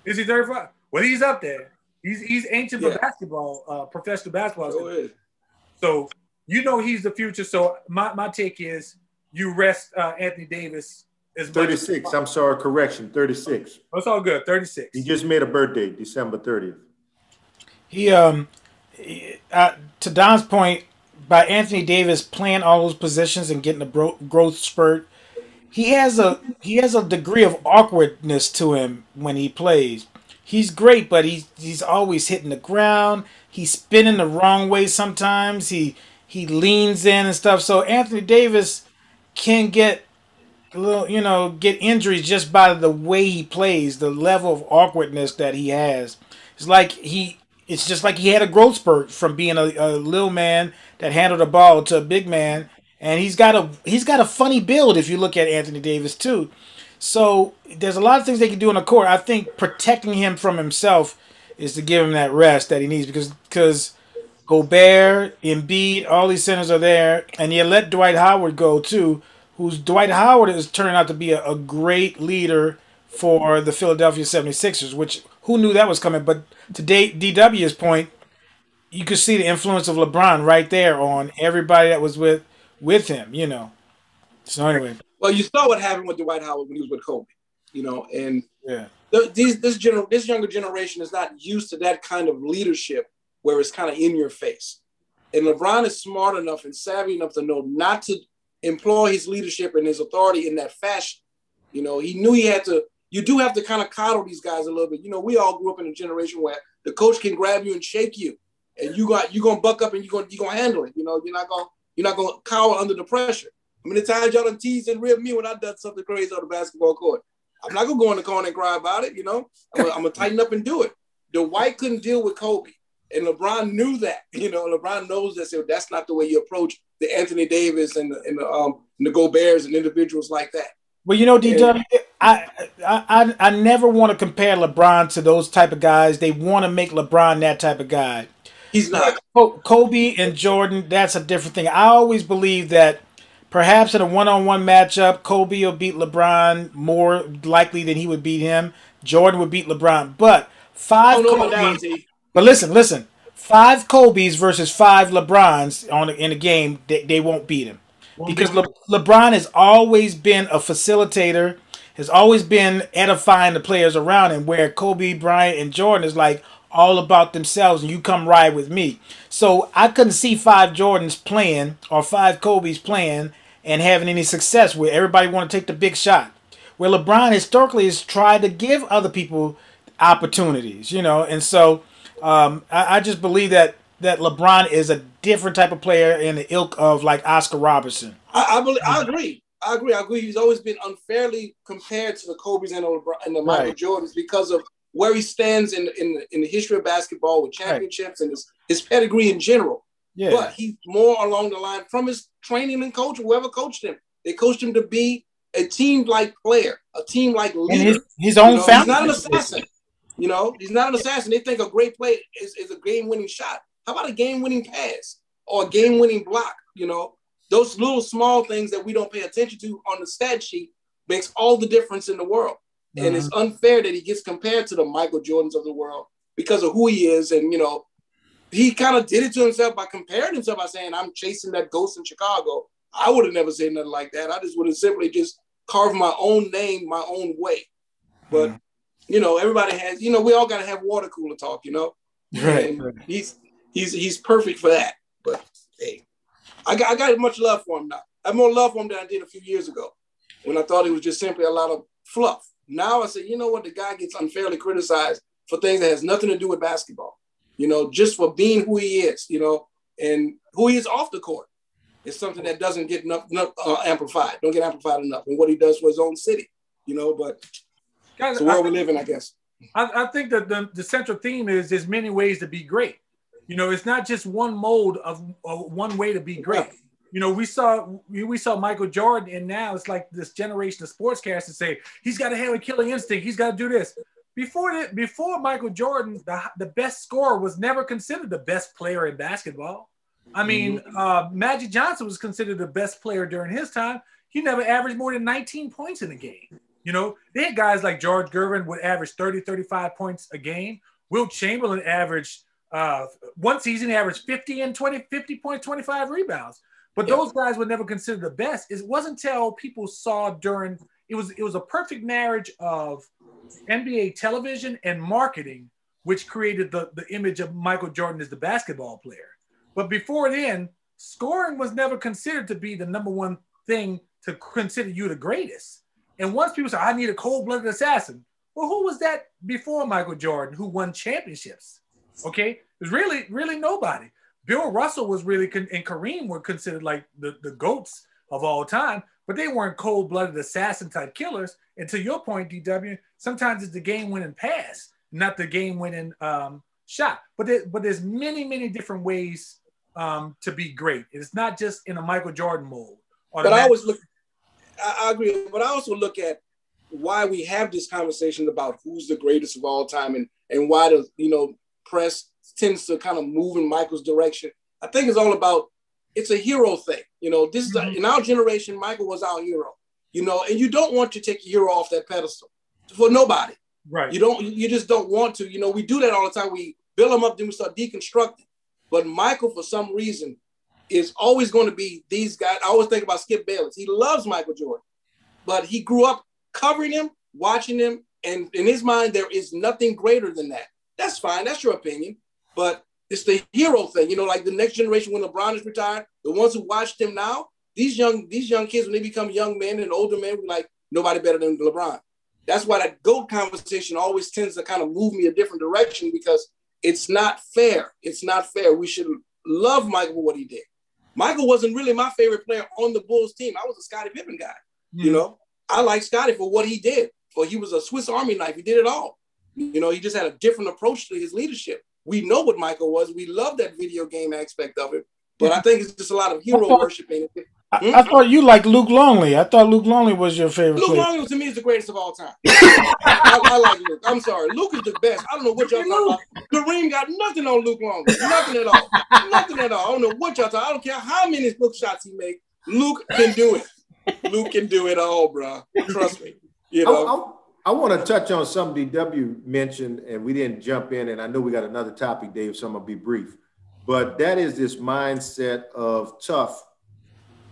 Is he thirty-five? Well, he's up there. He's he's ancient yeah. for basketball, uh, professional basketball. So, is. so you know he's the future. So my, my take is you rest uh, Anthony Davis as thirty-six. As I'm sorry, correction, thirty-six. That's all good, thirty-six. He just made a birthday, December thirtieth. He um, he, uh, to Don's point, by Anthony Davis playing all those positions and getting the bro- growth spurt, He has a he has a degree of awkwardness to him when he plays. He's great, but he's he's always hitting the ground. He's spinning the wrong way sometimes. He he leans in and stuff. So Anthony Davis can get a little, you know, get injuries just by the way he plays, the level of awkwardness that he has. It's like he it's just like he had a growth spurt from being a, a little man that handled the ball to a big man. And he's got a he's got a funny build if you look at Anthony Davis too. So there's a lot of things they can do on the court. I think protecting him from himself is to give him that rest that he needs because because Gobert, Embiid, all these centers are there, and you let Dwight Howard go too, who's Dwight Howard is turning out to be a, a great leader for the Philadelphia seventy-sixers, which who knew that was coming? But to D W's point, you could see the influence of LeBron right there on everybody that was with. With him, you know. So anyway, well, you saw what happened with Dwight Howard when he was with Kobe, you know, and yeah, th- these this gener- this younger generation is not used to that kind of leadership where it's kind of in your face. And LeBron is smart enough and savvy enough to know not to employ his leadership and his authority in that fashion. You know, he knew he had to. You do have to kind of coddle these guys a little bit. You know, we all grew up in a generation where the coach can grab you and shake you, and you got you're gonna buck up and you're gonna you're gonna handle it. You know, you're not gonna. You're not going to cower under the pressure. I mean, the times y'all done teased and ribbed me when I done something crazy on the basketball court. I'm not going to go in the corner and cry about it, you know. I'm going to tighten up and do it. Dwight couldn't deal with Kobe, and LeBron knew that. You know, LeBron knows that. So that's not the way you approach the Anthony Davis and the, and the, um, and the Goberts and individuals like that. Well, you know, D W, I, I, I never want to compare LeBron to those type of guys. They want to make LeBron that type of guy. He's not. Kobe and Jordan, that's a different thing. I always believe that perhaps in a one-on-one matchup, Kobe will beat LeBron more likely than he would beat him. Jordan would beat LeBron. But five oh, no, Kobe's, no, no. But listen, listen. Five Kobe's versus five LeBrons on in a game, they, they won't beat him. Won't because beat him. Le, LeBron has always been a facilitator, has always been edifying the players around him, where Kobe, Bryant, and Jordan is like, all about themselves, and you come ride with me. So I couldn't see five Jordans playing or five Kobe's playing and having any success where everybody want to take the big shot. Where LeBron historically has tried to give other people opportunities, you know. And so um, I, I just believe that that LeBron is a different type of player in the ilk of like Oscar Robertson. I I, believe, I agree. I agree. I agree. He's always been unfairly compared to the Kobe's and the, LeBron, and the Michael right. Jordans because of where he stands in in the, in the history of basketball with championships right. and his, his pedigree in general. Yeah. But he's more along the line from his training and coach, whoever coached him. They coached him to be a team-like player, a team-like leader. His, his own you know? family. He's not an assassin. You know, he's not an assassin. They think a great play is, is a game-winning shot. How about a game-winning pass or a game-winning block? You know, those little small things that we don't pay attention to on the stat sheet makes all the difference in the world. Mm-hmm. And it's unfair that he gets compared to the Michael Jordans of the world because of who he is. And, you know, he kind of did it to himself by comparing himself by saying, I'm chasing that ghost in Chicago. I would have never said nothing like that. I just would have simply just carved my own name, my own way. But, mm-hmm. you know, everybody has, you know, we all got to have water cooler talk, you know? Right. And he's, he's, he's perfect for that. But, hey, I got, I got much love for him now. I have more love for him than I did a few years ago when I thought it was just simply a lot of fluff. Now I say, you know what? The guy gets unfairly criticized for things that has nothing to do with basketball, you know, just for being who he is, you know, and who he is off the court is something that doesn't get enough, enough uh, amplified, don't get amplified enough, and what he does for his own city, you know, but it's the world we live in, I guess. I, I think that the, the central theme is there's many ways to be great. You know, it's not just one mold of, of one way to be great. Yeah. You know, we saw we, we saw Michael Jordan, and now it's like this generation of sportscasters say, he's got to have a killer instinct. He's got to do this. Before that, before Michael Jordan, the, the best scorer was never considered the best player in basketball. I mean, mm-hmm. uh, Magic Johnson was considered the best player during his time. He never averaged more than nineteen points in a game. You know, they had guys like George Gervin would average thirty, thirty-five points a game. Will Chamberlain averaged uh, one season, averaged fifty and twenty, fifty points, twenty-five rebounds. But those guys were never considered the best. It wasn't until people saw during it was it was a perfect marriage of N B A television and marketing, which created the, the image of Michael Jordan as the basketball player. But before then, scoring was never considered to be the number one thing to consider you the greatest. And once people say, I need a cold-blooded assassin. Well, who was that before Michael Jordan who won championships? Okay, it was really, really nobody. Bill Russell was really, con- and Kareem were considered like the, the GOATs of all time, but they weren't cold-blooded assassin-type killers. And to your point, D W, sometimes it's the game-winning pass, not the game-winning um, shot. But there, but there's many, many different ways um, to be great. It's not just in a Michael Jordan mold. But I always look, I agree, but I also look at why we have this conversation about who's the greatest of all time and, and why the, you know, press tends to kind of move in Michael's direction. I think it's all about, it's a hero thing. You know, this is, a, in our generation, Michael was our hero, you know, and you don't want to take a hero off that pedestal for nobody. Right. You don't, you just don't want to, you know, we do that all the time. We build them up, then we start deconstructing. But Michael, for some reason, is always going to be these guys. I always think about Skip Bayless. He loves Michael Jordan, but he grew up covering him, watching him. And in his mind, there is nothing greater than that. That's fine. That's your opinion. But it's the hero thing, you know, like the next generation when LeBron is retired, the ones who watched him now, these young these young kids, when they become young men and older men, we're like, nobody better than LeBron. That's why that GOAT conversation always tends to kind of move me a different direction because it's not fair. It's not fair. We should love Michael for what he did. Michael wasn't really my favorite player on the Bulls team. I was a Scottie Pippen guy, mm. you know. I like Scottie for what he did, for he was a Swiss Army knife. He did it all. You know, he just had a different approach to his leadership. We know what Michael was. We love that video game aspect of it. But I think it's just a lot of hero I thought, worshiping. I, mm-hmm. I thought you liked Luke Longley. I thought Luke Longley was your favorite Luke player. Longley, to me, is the greatest of all time. I, I like Luke. I'm sorry. Luke is the best. I don't know what y'all talking about. Kareem got nothing on Luke Longley. Nothing at all. Nothing at all. I don't know what y'all talking about. I don't care how many hook shots he make. Luke can do it. Luke can do it all, bro. Trust me. You know. I'll, I'll- I want to touch on something D W mentioned, and we didn't jump in, and I know we got another topic, Dave, so I'm going to be brief. But that is this mindset of tough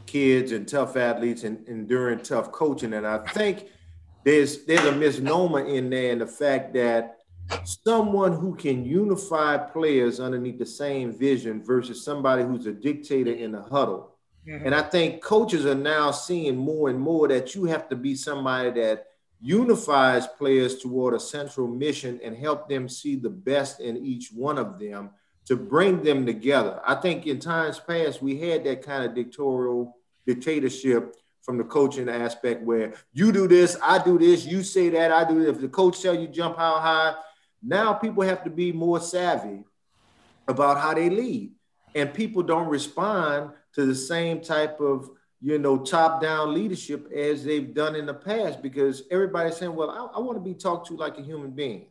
kids and tough athletes and enduring tough coaching. And I think there's there's a misnomer in there in the fact that someone who can unify players underneath the same vision versus somebody who's a dictator in the huddle. Mm-hmm. And I think coaches are now seeing more and more that you have to be somebody that unifies players toward a central mission and help them see the best in each one of them to bring them together. I think in times past, we had that kind of dictatorial dictatorship from the coaching aspect where you do this, I do this, you say that, I do this. If the coach tells you jump how high, now people have to be more savvy about how they lead. And people don't respond to the same type of you know, top down leadership as they've done in the past, because everybody's saying, well, I, I want to be talked to like a human being.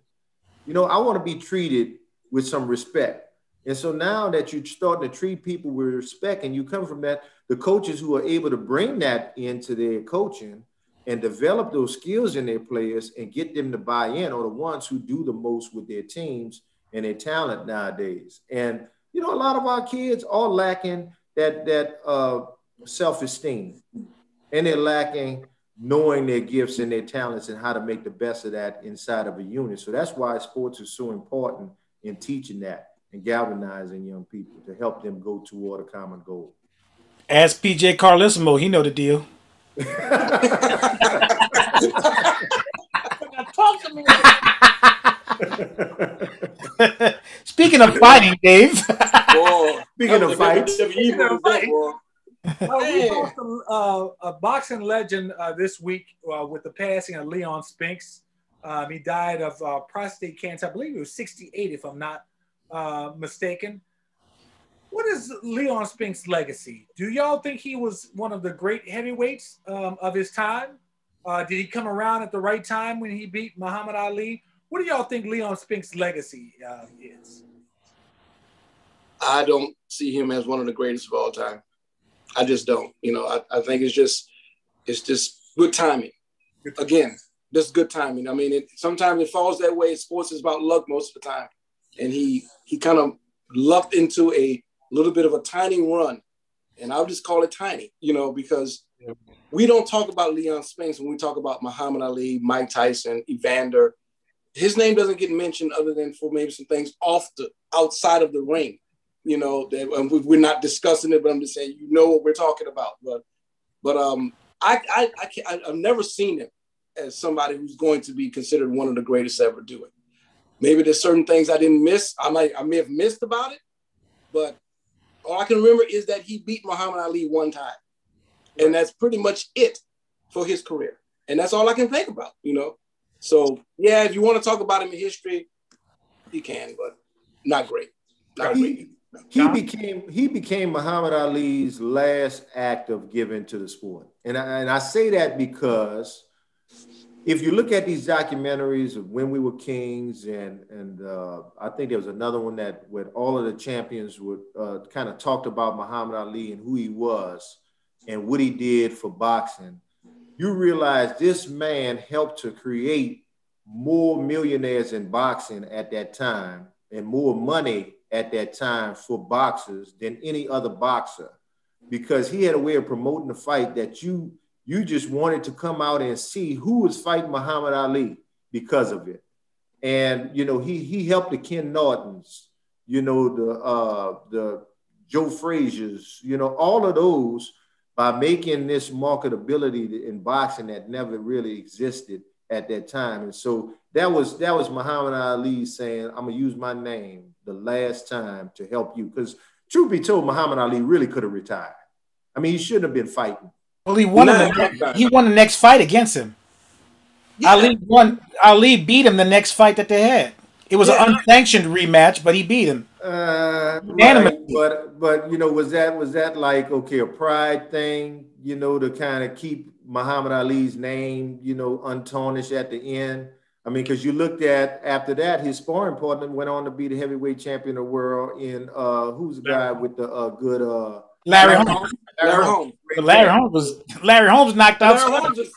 You know, I want to be treated with some respect. And so now that you're starting to treat people with respect and you come from that, the coaches who are able to bring that into their coaching and develop those skills in their players and get them to buy in are the ones who do the most with their teams and their talent nowadays. And, you know, a lot of our kids are lacking that, that, uh, self-esteem, and they're lacking knowing their gifts and their talents and how to make the best of that inside of a unit. So that's why sports is so important in teaching that and galvanizing young people to help them go toward a common goal. Ask P J Carlissimo, he know the deal. Talk to me. Speaking of fighting, Dave. Whoa. Speaking of fights. Speaking of fights. Uh, we lost a, uh, a boxing legend uh, this week uh, with the passing of Leon Spinks. Um, he died of uh, prostate cancer. I believe he was sixty-eight, if I'm not uh, mistaken. What is Leon Spinks' legacy? Do y'all think he was one of the great heavyweights um, of his time? Uh, did he come around at the right time when he beat Muhammad Ali? What do y'all think Leon Spinks' legacy uh, is? I don't see him as one of the greatest of all time. I just don't, you know, I, I think it's just, it's just good timing. Again, just good timing. I mean, it, sometimes it falls that way. Sports is about luck most of the time. And he, he kind of lucked into a little bit of a tiny run. And I'll just call it tiny, you know, because we don't talk about Leon Spinks when we talk about Muhammad Ali, Mike Tyson, Evander. His name doesn't get mentioned other than for maybe some things off the outside of the ring. You know, they, and we, we're not discussing it, but I'm just saying, you know what we're talking about. But, but um, I, I, I can't, I, I've never seen him as somebody who's going to be considered one of the greatest ever do it. Maybe there's certain things I didn't miss. I might, I may have missed about it, but all I can remember is that he beat Muhammad Ali one time, and that's pretty much it for his career. And that's all I can think about, you know. So yeah, if you want to talk about him in history, you can, but not great, not great. He became he became Muhammad Ali's last act of giving to the sport. And I, and I say that because if you look at these documentaries of When We Were Kings, and, and uh, I think there was another one that where all of the champions were uh, kind of talked about Muhammad Ali and who he was and what he did for boxing, you realize this man helped to create more millionaires in boxing at that time and more money at that time for boxers than any other boxer, because he had a way of promoting the fight that you you just wanted to come out and see who was fighting Muhammad Ali because of it. And, you know, he he helped the Ken Nortons, you know, the, uh, the Joe Fraziers, you know, all of those by making this marketability in boxing that never really existed at that time. And so that was that was Muhammad Ali saying, I'm gonna use my name the last time to help you. Because truth be told, Muhammad Ali really could have retired. I mean, he shouldn't have been fighting. Well, he won the, he won the next fight against him. Yeah. Ali won Ali beat him the next fight that they had. It was yeah. an unsanctioned rematch, but he beat him. Uh right. but but you know, was that was that like okay, a pride thing, you know, to kind of keep Muhammad Ali's name, you know, untarnished at the end? I mean, because you looked at, after that, his sparring partner went on to be the heavyweight champion of the world in, uh, who's the guy with the uh, good... Uh, Larry, Larry Holmes. Larry Holmes. Larry, Larry Holmes was... Larry Holmes knocked out... Larry Holmes is,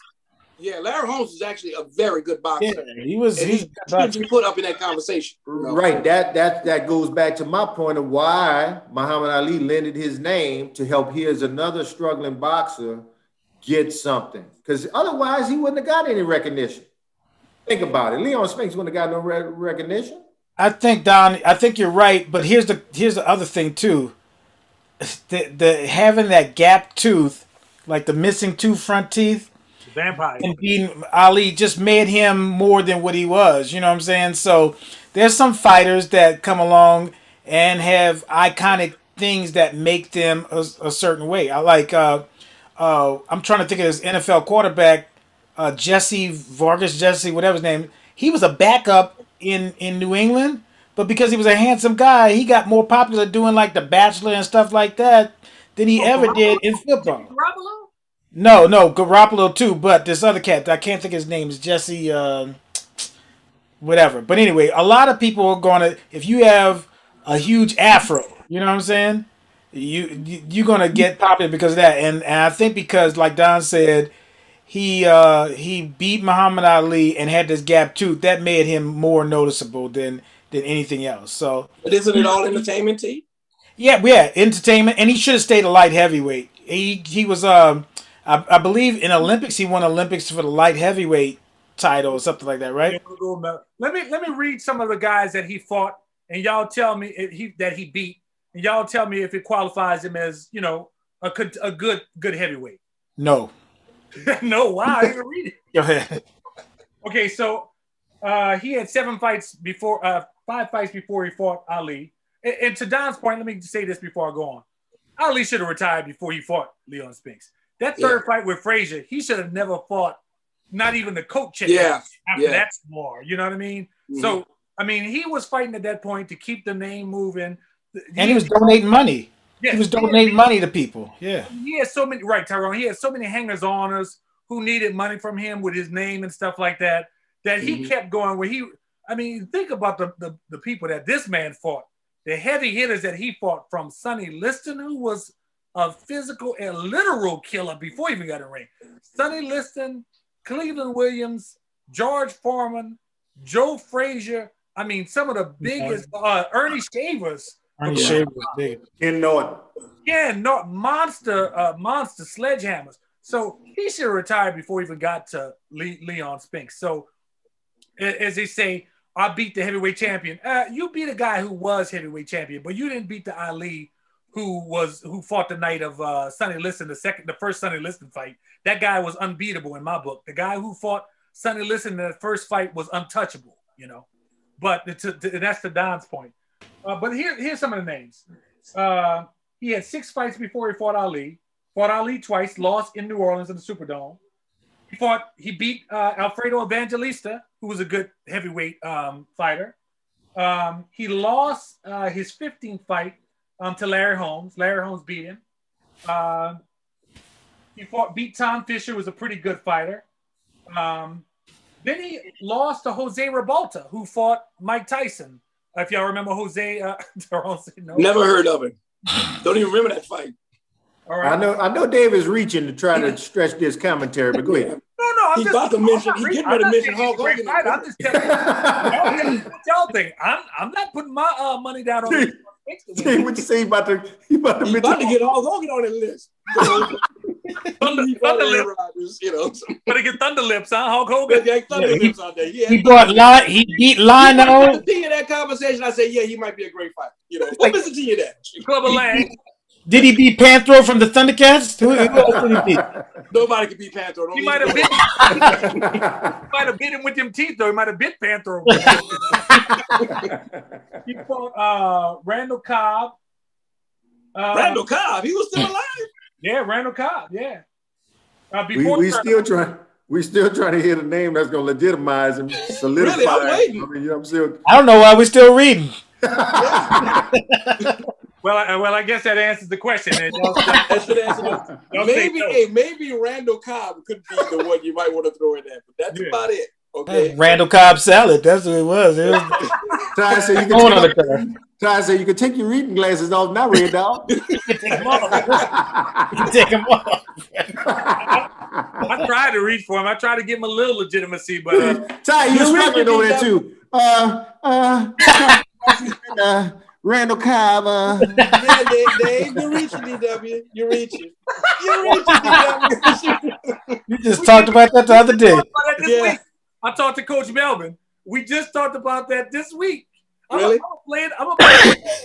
yeah, Larry Holmes is actually a very good boxer. Yeah, he was... And he should be put up in that conversation. You know? Right. That, that, that goes back to my point of why Muhammad Ali lended his name to help here's another struggling boxer get something. Because otherwise, he wouldn't have got any recognition. Think about it. Leon Spinks wouldn't have got no re recognition. I think, Don, I think you're right. But here's the here's the other thing too. The the having that gap tooth, like the missing two front teeth, vampire, and beating Ali just made him more than what he was. You know what I'm saying? So there's some fighters that come along and have iconic things that make them a, a certain way. I like. Uh, uh, I'm trying to think of this N F L quarterback. Uh, Jesse Vargas, Jesse, whatever his name, he was a backup in, in New England, but because he was a handsome guy, he got more popular doing like The Bachelor and stuff like that than he oh, ever did in football. Did No, no, Garoppolo too, but this other cat, I can't think of his name, is Jesse, uh, whatever. But anyway, a lot of people are going to, if you have a huge afro, you know what I'm saying? You, you, you're going to get popular because of that. And, and I think because, like Don said, he uh, he beat Muhammad Ali and had this gap tooth. That made him more noticeable than, than anything else. So, but isn't it all entertainment, T? Yeah, yeah, entertainment. And he should have stayed a light heavyweight. He, he was... Um, I, I believe in Olympics, he won Olympics for the light heavyweight title or something like that, right? Let me let me read some of the guys that he fought, and y'all tell me if he, that he beat, and y'all tell me if it qualifies him as, you know, a, a good good heavyweight. No. No, wow, I didn't read it. Go ahead. Okay, so uh, he had seven fights before, uh, five fights before he fought Ali. And, and to Don's point, let me say this before I go on. Ali should have retired before he fought Leon Spinks. That third yeah. fight with Frazier, he should have never fought, not even the coach at yeah. after yeah. that war. You know what I mean? Mm-hmm. So, I mean, he was fighting at that point to keep the name moving. And he, he was donating money. Yeah, he was donating he, money to people. Yeah. He had so many, right, Tyrone, he had so many hangers-oners who needed money from him with his name and stuff like that, that mm-hmm. he kept going where he, I mean, think about the, the, the people that this man fought, the heavy hitters that he fought, from Sonny Liston, who was a physical and literal killer before he even got in the ring. Sonny Liston, Cleveland Williams, George Foreman, Joe Frazier. I mean, some of the biggest, uh, Ernie Shavers. Ernie Shavers, big. Ken Norton. Yeah, no, monster, uh, monster sledgehammers. So he should retire before he even got to Le Leon Spinks. So as they say, I beat the heavyweight champion. Uh, you beat a guy who was heavyweight champion, but you didn't beat the Ali who was who fought the night of uh, Sonny Liston, the second, the first Sonny Liston fight. That guy was unbeatable in my book. The guy who fought Sonny Liston in the first fight was untouchable, you know. But the, to, to, that's to Don's point. Uh, but here, here's some of the names. Uh, he had six fights before he fought Ali. Fought Ali twice, lost in New Orleans in the Superdome. He fought. He beat uh, Alfredo Evangelista, who was a good heavyweight um, fighter. Um, he lost uh, his fifteenth fight Um, to Larry Holmes. Larry Holmes beat him. Uh, he fought, beat Tom Fisher, who was a pretty good fighter. Um, then he lost to Jose Ribalta, who fought Mike Tyson. Uh, if y'all remember Jose, uh, no. Never heard of him. Don't even remember that fight. All right. I know. I know. Dave is reaching to try to stretch this commentary, but go ahead. No, no. I'm He's just, about to I'm mention. He's getting ready to mention Hulk Hogan. I'm just telling y'all thing. I'm. I'm not putting my uh, money down on this. Hey, what you say? You about to, you about to, about to get all Hogan on that list. Thunder, Thunder Lips, Rodgers, you know. Better get Thunder Lips, huh? Hulk Hogan, yeah, Thunder yeah, Lips he, out there. Yeah, he, he brought line. He beat Lino. At the end of that conversation, I said, "Yeah, he might be a great fighter." You know, like, listen to you that Club of Lang. Did he beat Panthro from the Thundercats? Who, who else did he beat? Nobody could beat Panthro. He might have bit. Might have bit him with them teeth, though. He might have bit Panthro. He fought uh, Randall Cobb. Uh, Randall Cobb, he was still alive. Yeah, Randall Cobb. Yeah. Uh, before we we still trying. We still trying to hear the name that's going to legitimize and solidify. Really, I'm waiting. I mean, you know, I'm still, I don't know why we're still reading. Well, I, well, I guess that answers the question. That maybe, hey, maybe Randall Cobb could be the one you might want to throw in there, but that's yeah. about it. Okay, Randall Cobb salad. That's what it was. It was... Ty said you can Ty said you could take your reading glasses off now, Red Dog. You can take them off. You can take them off. I, I tried to read for him. I tried to give him a little legitimacy, but uh, Ty, you struggling over there too. Uh, uh, uh Randall Cobb, uh, yeah, Dave, Dave, you're reaching, D W. You're reaching. You're reaching, D W. You just we talked did, about that the other day. Yeah. Week. I talked to Coach Melvin. We just talked about that this week. Really? I'm gonna play it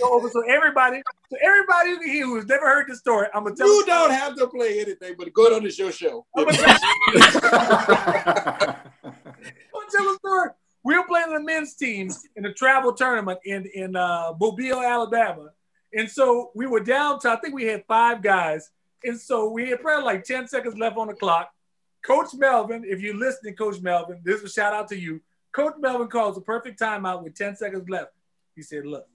over so everybody, so everybody here who's never heard the story, I'm gonna tell you. You don't have to play anything, but go on to your show. I'm gonna tell a story. We were playing the men's team in a travel tournament in, in uh, Mobile, Alabama. And so we were down to, I think we had five guys. And so we had probably like ten seconds left on the clock. Coach Melvin, if you're listening, Coach Melvin, this is a shout out to you. Coach Melvin calls a perfect timeout with ten seconds left. He said, look,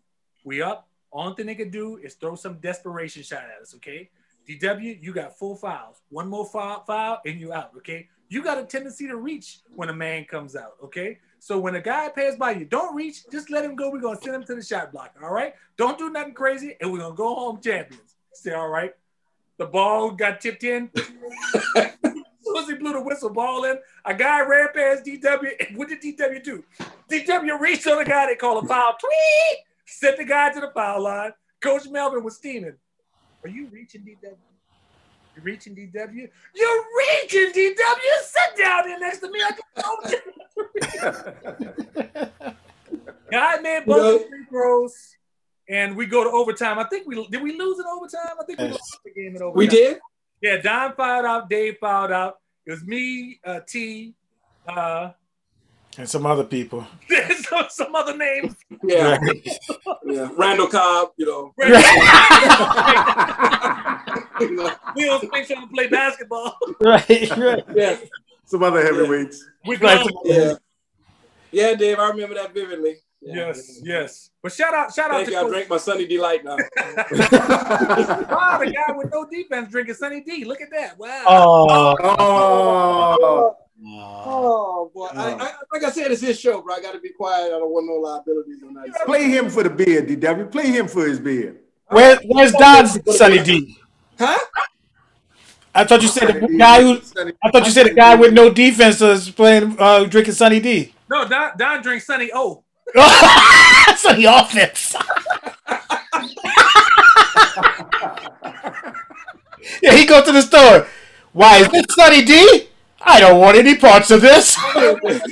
we up. Only thing they could do is throw some desperation shot at us, okay? D W, you got four fouls. One more foul, foul and you out, okay? You got a tendency to reach when a man comes out, okay? So when a guy passes by you, don't reach. Just let him go. We're going to send him to the shot block, all right? Don't do nothing crazy, and we're going to go home champions. Say, all right. The ball got tipped in. As soon as he blew the whistle, ball in. A guy ran past D W. What did D W do? D W reached on the guy. They call a foul. Tweet! Sent the guy to the foul line. Coach Melvin was steaming. Are you reaching D W? You reaching D W? You're reaching D W. Sit down there next to me. I can coach. Guy man, both free throws, and we go to overtime. I think we did. We lose in overtime. I think we lost the game in overtime. We did. Yeah, Don fouled out. Dave fouled out. It was me, uh, T, uh, and some other people. some, some other names. Yeah, yeah. Randall Cobb. You know. You know. We always make sure to play basketball. Right, right. Yeah. Some other heavyweights. Yeah. We like yeah. yeah, Dave, I remember that vividly. Yeah, yes, yes. But shout out, shout Thank out to you. I drank my Sunny D Light now. Wow, the guy with no defense drinking Sunny D. Look at that. Wow. Oh, oh, oh boy. Oh. I, I, like I said, it's his show, bro. I got to be quiet. I don't want no liabilities on that. Play him for the beard, D W. Play him for his beard. Where, where's Don's Sunny D? Huh? I thought you said the guy who I thought you said the guy with no defense was playing uh, drinking Sunny D. No, Don Don drinks Sunny O. Sunny offense. Yeah, he goes to the store. Why is this Sunny D? I don't want any parts of this.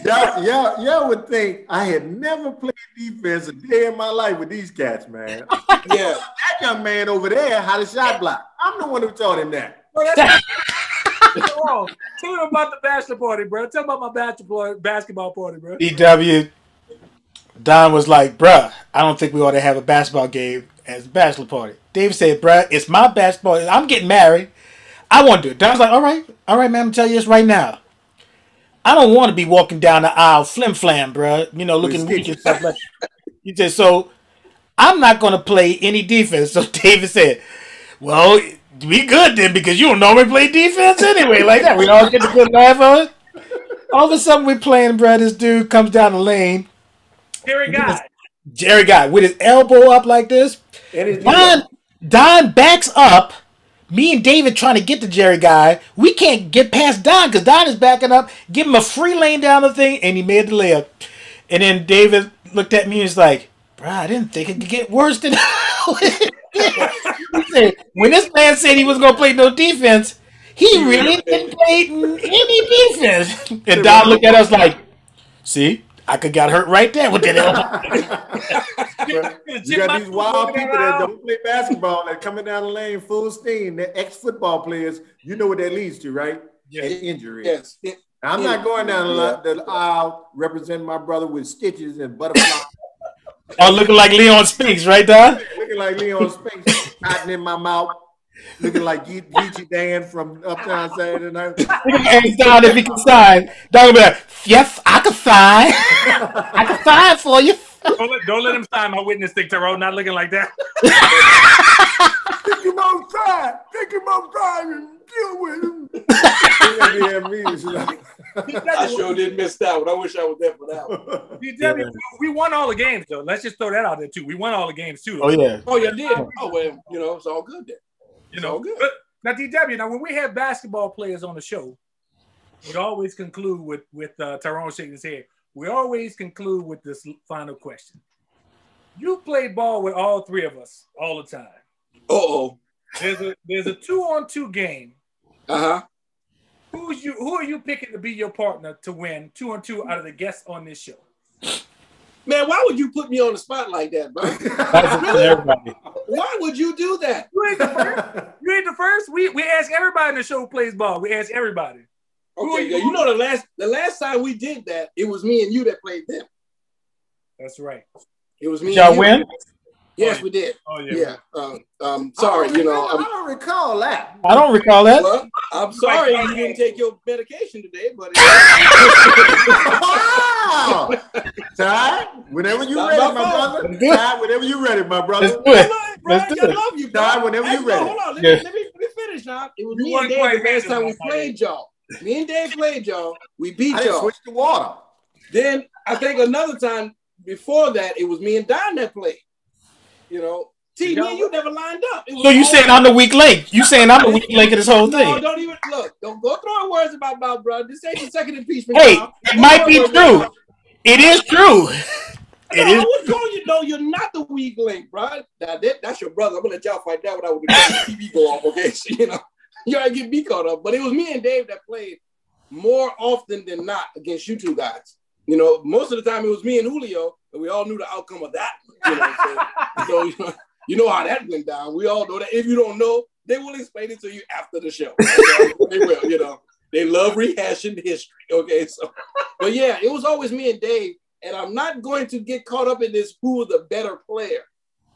Y'all, y'all would think I had never played defense a day in my life with these cats, man. Yeah, that young man over there had a shot block. I'm the one who taught him that. Well, that's wrong. Tell him about the bachelor party, bro. Tell him about my bachelor basketball party, bro. D W, Don was like, bruh, I don't think we ought to have a basketball game as a bachelor party. Dave said, bruh, it's my basketball. I'm getting married. I won't do it. Don's like, all right, all right, man, I'm telling you this right now. I don't want to be walking down the aisle flim-flam, bro. You know, looking weak and stuff like that. You said, so I'm not going to play any defense. So David said, well, we good then because you don't normally play defense anyway like that. We all get a good laugh on it. All of a sudden we're playing, bro. This dude comes down the lane. Jerry Guy. Jerry Guy with his elbow up like this. Don, Don backs up. Me and David trying to get to Jerry Guy. We can't get past Don because Don is backing up. Give him a free lane down the thing, and he made the layup. And then David looked at me and was like, bro, I didn't think it could get worse than that. Said, when this man said he was going to play no defense, he really didn't play any defense. And Don looked at us like, see, I could got hurt right there with that elbow. You got these wild people that don't play basketball that coming down the lane full steam. They're ex-football players. You know what that leads to, right? Yes. Injury. Yes. I'm not going down the aisle representing my brother with stitches and butterflies. Oh, looking like Leon Spinks, right, Don? Looking like Leon Spinks, cotton in my mouth. Looking like Geechee Dan from Uptown Saturday Night. Hey, Don, if he can sign. Don will be like, yes, I can sign. I can sign for you. Don't let, don't let him sign my witness stick to road. Not looking like that. Take him outside. Take him outside and deal with him. I sure did miss that one. I wish I was there for that one. D W, we won all the games, though. Let's just throw that out there, too. We won all the games, too. Though. Oh, yeah. Oh, you did. Oh, well, you know, it's all good then. You know, good. But, now, D W, now, when we have basketball players on the show, we always conclude with, with uh, Tyrone shaking his head. We always conclude with this final question. You play ball with all three of us all the time. Uh-oh. There's a there's a two-on-two game. Uh-huh. Who's you who are you picking to be your partner to win two on two out of the guests on this show? Man, why would you put me on the spot like that, bro? Really? Why would you do that? You ain't the first. You ain't the first. We we ask everybody in the show who plays ball. We ask everybody. Okay, you know the last the last time we did that, it was me and you that played them. That's right. It was me. Did y'all win? Yes, we did. Oh yeah. Yeah. Um, um, sorry, you know. I don't recall that. I don't recall that. Well, I'm sorry you didn't take your medication today, but. Wow, Ty. Whenever you ready, my brother. Ty, whenever you ready, my brother. Let's do it. I love you, Ty. Whenever you ready. Hold on. Let me let me finish. it's not. It was you me and Dave the last time we played y'all. Me and Dave played y'all. We beat y'all. I didn't switch the water. Then I think another time before that, it was me and Don that played. You know, T, me and you never lined up. So you saying I'm the weak link? You saying I'm the weak link of this whole thing? No, don't even look. Don't go throwing words about my brother. This ain't the second impeachment. Hey, it might be true. It is true. No, it is. I was telling you, though, you're not the weak link, bro. That, that, that's your brother. I'm going to let y'all fight that without the T V go off, okay? So, you know, you all get me caught up. But it was me and Dave that played more often than not against you two guys. You know, most of the time it was me and Julio, and we all knew the outcome of that. You know, so, so you, know, you know how that went down. We all know that. If you don't know, they will explain it to you after the show. They will, you know. They love rehashing history, okay? So, but, yeah, it was always me and Dave. And I'm not going to get caught up in this who is the better player,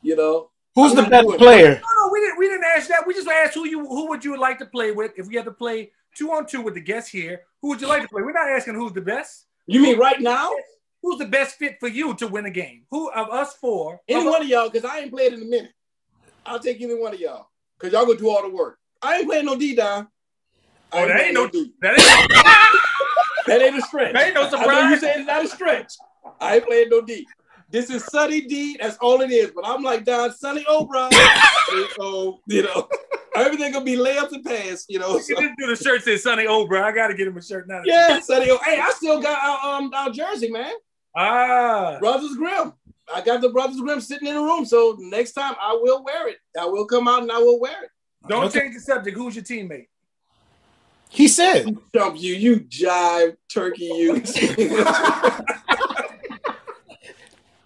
you know? Who's the better player? No, no, we didn't, we didn't ask that. We just asked who you who would you like to play with if we had to play two on two with the guests here. Who would you like to play? We're not asking who's the best. You mean right now? Who's the best fit for you to win a game? Who of us four? Any one of y'all, because I ain't played in a minute. I'll take any one of y'all, because y'all gonna do all the work. I ain't playing no D-Don. Oh, that ain't no D. That ain't no That ain't a stretch. That ain't no surprise. I know you saying it's not a stretch. I ain't playing no D. This is Sonny D. That's all it is. But I'm like, Don, Sonny O'Brien. So, you know, everything going to be layups and pass, you know. So. This dude, the shirt says Sonny O'Brien. I got to get him a shirt now. Yeah, Sonny O'Brien. Hey, I still got our, um, our jersey, man. Ah. Brothers Grimm. I got the Brothers Grimm sitting in the room. So next time I will wear it. I will come out and I will wear it. Don't okay. change the subject. Who's your teammate? He said. Jump you, you jive turkey, you.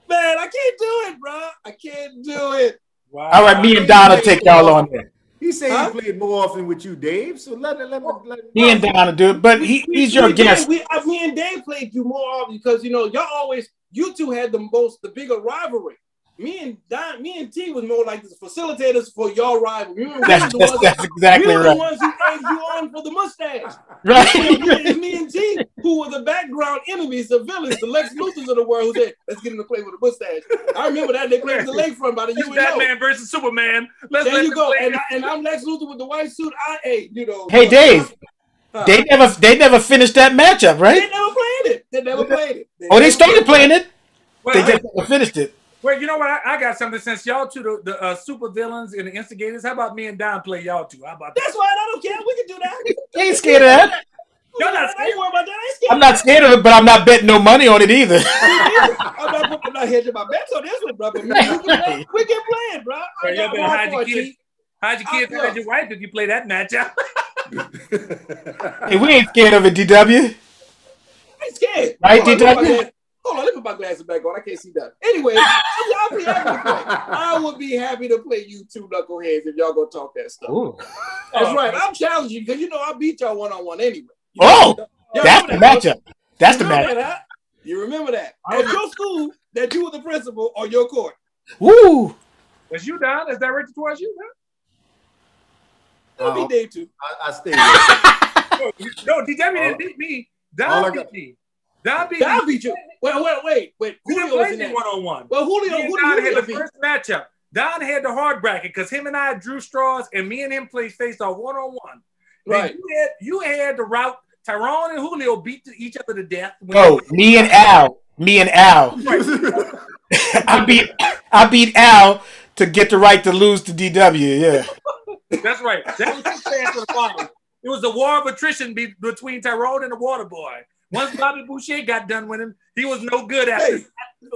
Man, I can't do it, bro. I can't do it. Wow. All right, me and Don will take y'all on there. He said huh? he played more often with you, Dave. So let it, let me, let me. Me and Don will do it, but he, we, he's we, your we, guest. We, I, me and Dave played you more often because you know y'all always. You two had the most, the bigger rivalry. Me and Don, me and T was more like the facilitators for y'all rivalry. We that's the that's, ones, that's exactly we were right. the ones who egged you on for the mustache. Right. It's me and T who were the background enemies, the villains, the Lex Luthers of the world who said, let's get in the play with a mustache. I remember that. They played at the lakefront by the U N O. Batman versus Superman. Let's there let you go. And, I, and I'm Lex Luthor with the white suit. I ate, you know. Hey, Dave. Huh? They never they never finished that matchup, right? They never played it. They never played it. They oh, they started playing it. Well, they just never finished it. Well, you know what? I, I got something since y'all two, the, the uh, super villains and the instigators. How about me and Don play y'all two? How about that? That's right. I don't care. We can do that. I ain't scared of that. You're not scared. I ain't worried about that. I ain't scared. I'm not scared of it, but I'm not betting no money on it either. I'm not, I'm not hedging my bets on this one, bro. But man, we, can we can play it, bro. Right, y'all better hide your kids. Hide your kids. Hide your wife if you play that matchup. Hey, we ain't scared of it, D W. I ain't scared. Right, oh, D W? Hold on, let me put my glasses back on. I can't see that. Anyway, I'll be happy to play. I would be happy to play you two knuckleheads if y'all gonna talk that stuff. Ooh. That's uh, right. I'm challenging you because you know I beat y'all one on one anyway. You oh, that's the that, matchup. That's the matchup. That, huh? You remember that? At your school, that you were the principal on your court. Woo! Was you down? Is that directed towards you? That'll um, be day two. I, I stayed. no, no, D W didn't beat me. Don beat me. That'll be that'll be you. Wait, wait, wait, wait. Julio was in that one on one. Well, Julio, Julio, Don Julio had the first matchup. Don had the hard bracket because him and I drew straws, and me and him played face off one on one. Right. You had, you had the route. Tyrone and Julio beat each other to death. Oh, me and Al, me and Al. Right. I beat I beat Al to get the right to lose to D W. Yeah. That's right. That was his pass to the final. It was a war of attrition be, between Tyrone and the Water Boy. Once Bobby Boucher got done with him, he was no good at it.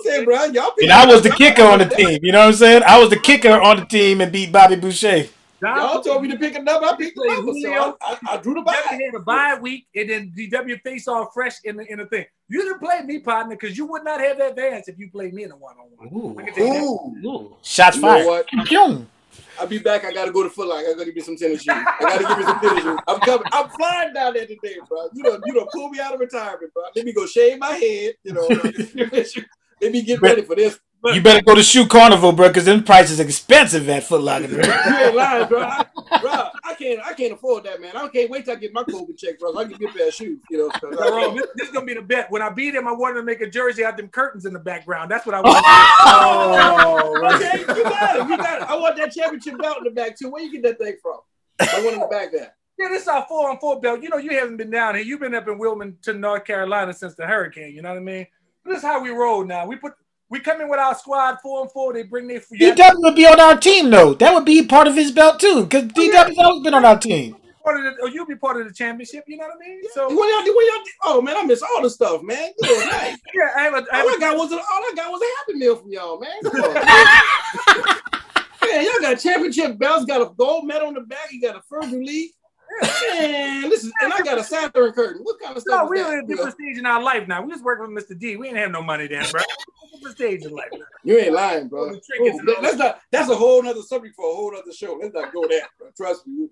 Hey, bro, y'all and I was the kicker on the team. You know what I'm saying? I was the kicker on the team and beat Bobby Boucher. Y'all told me to pick a number. I picked the number, so I, I, I drew the bye. D W had a bye week, and then D W face off fresh in the in the thing. You didn't play me, partner, because you would not have advanced if you played me in a one-on-one. Ooh. Ooh. Shots fired. I'll be back. I gotta go to Foot Locker. I gotta give me some tennis shoes. I gotta give me some tennis shoes. I'm coming. I'm flying down there today, bro. You know, you know, pull me out of retirement, bro. Let me go shave my head. You know, let me get ready for this. You better go to Shoe Carnival, bro, because them prices expensive at Foot Locker, bro. You ain't lying, bro. I, bro, I can't, I can't afford that, man. I can't wait till I get my COVID check, bro. So I can get a pair of shoes, you know. Bro, this, this is gonna be the bet. When I beat him, I wanted to make a jersey out of them curtains in the background. That's what I want. Oh, okay, you got it, you got it. I want that championship belt in the back too. Where you get that thing from? Someone in the back there. Yeah, this is our four on four belt. You know, you haven't been down here. You've been up in Wilmington, North Carolina since the hurricane. You know what I mean? This is how we roll now. We put we come in with our squad four and four. They bring their free. D W would be on our team though. That would be part of his belt too, because oh, D W's yeah. always been on our team. Part of the, or you'll be part of the championship. You know what I mean? Yeah. So what y'all do? What y'all do? Oh man, I miss all the stuff, man. Good, nice. Yeah, I have a, I have all I got was a, all I got was a Happy Meal from y'all, man. Come on, man. Man, y'all got championship belts. Got a gold medal on the back. You got a Fergie League. Man, this is, and I got a Saturn curtain. What kind of stuff? No, we are in a different stage in our life now. We just working with Mister D. We ain't have no money then, bro. Different stage in life now. You ain't lying, bro. Ooh, that's not. That's a whole other subject for a whole other show. Let's not go there, bro. Trust me.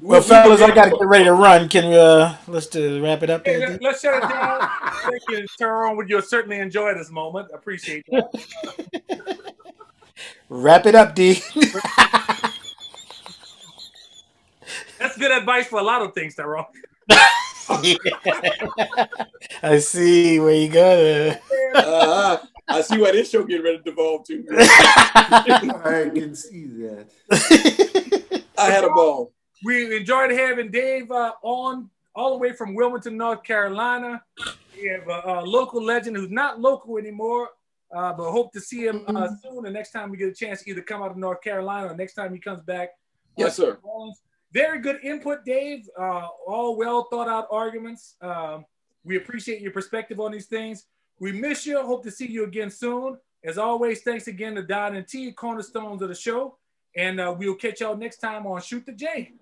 We, well, we, fellas, we, I gotta get ready to run. Can we? Uh, let's uh, wrap it up. Hey, there, let's shut it down. Thank you, Tyrone. We you'll certainly enjoy this moment. Appreciate that. Wrap it up, D. That's good advice for a lot of things, Tyrone. I see where you go. Uh, I see why this show getting ready to devolve to. I can see that. I had a ball. We enjoyed having Dave uh, on all the way from Wilmington, North Carolina. We have a, a local legend who's not local anymore, uh, but hope to see him uh, soon. The next time we get a chance to either come out of North Carolina or next time he comes back. Yes, sir. Very good input, Dave. Uh, all well thought out arguments. Um, we appreciate your perspective on these things. We miss you. Hope to see you again soon. As always, thanks again to Don and T, cornerstones of the show. And uh, we'll catch y'all next time on Shoot the J.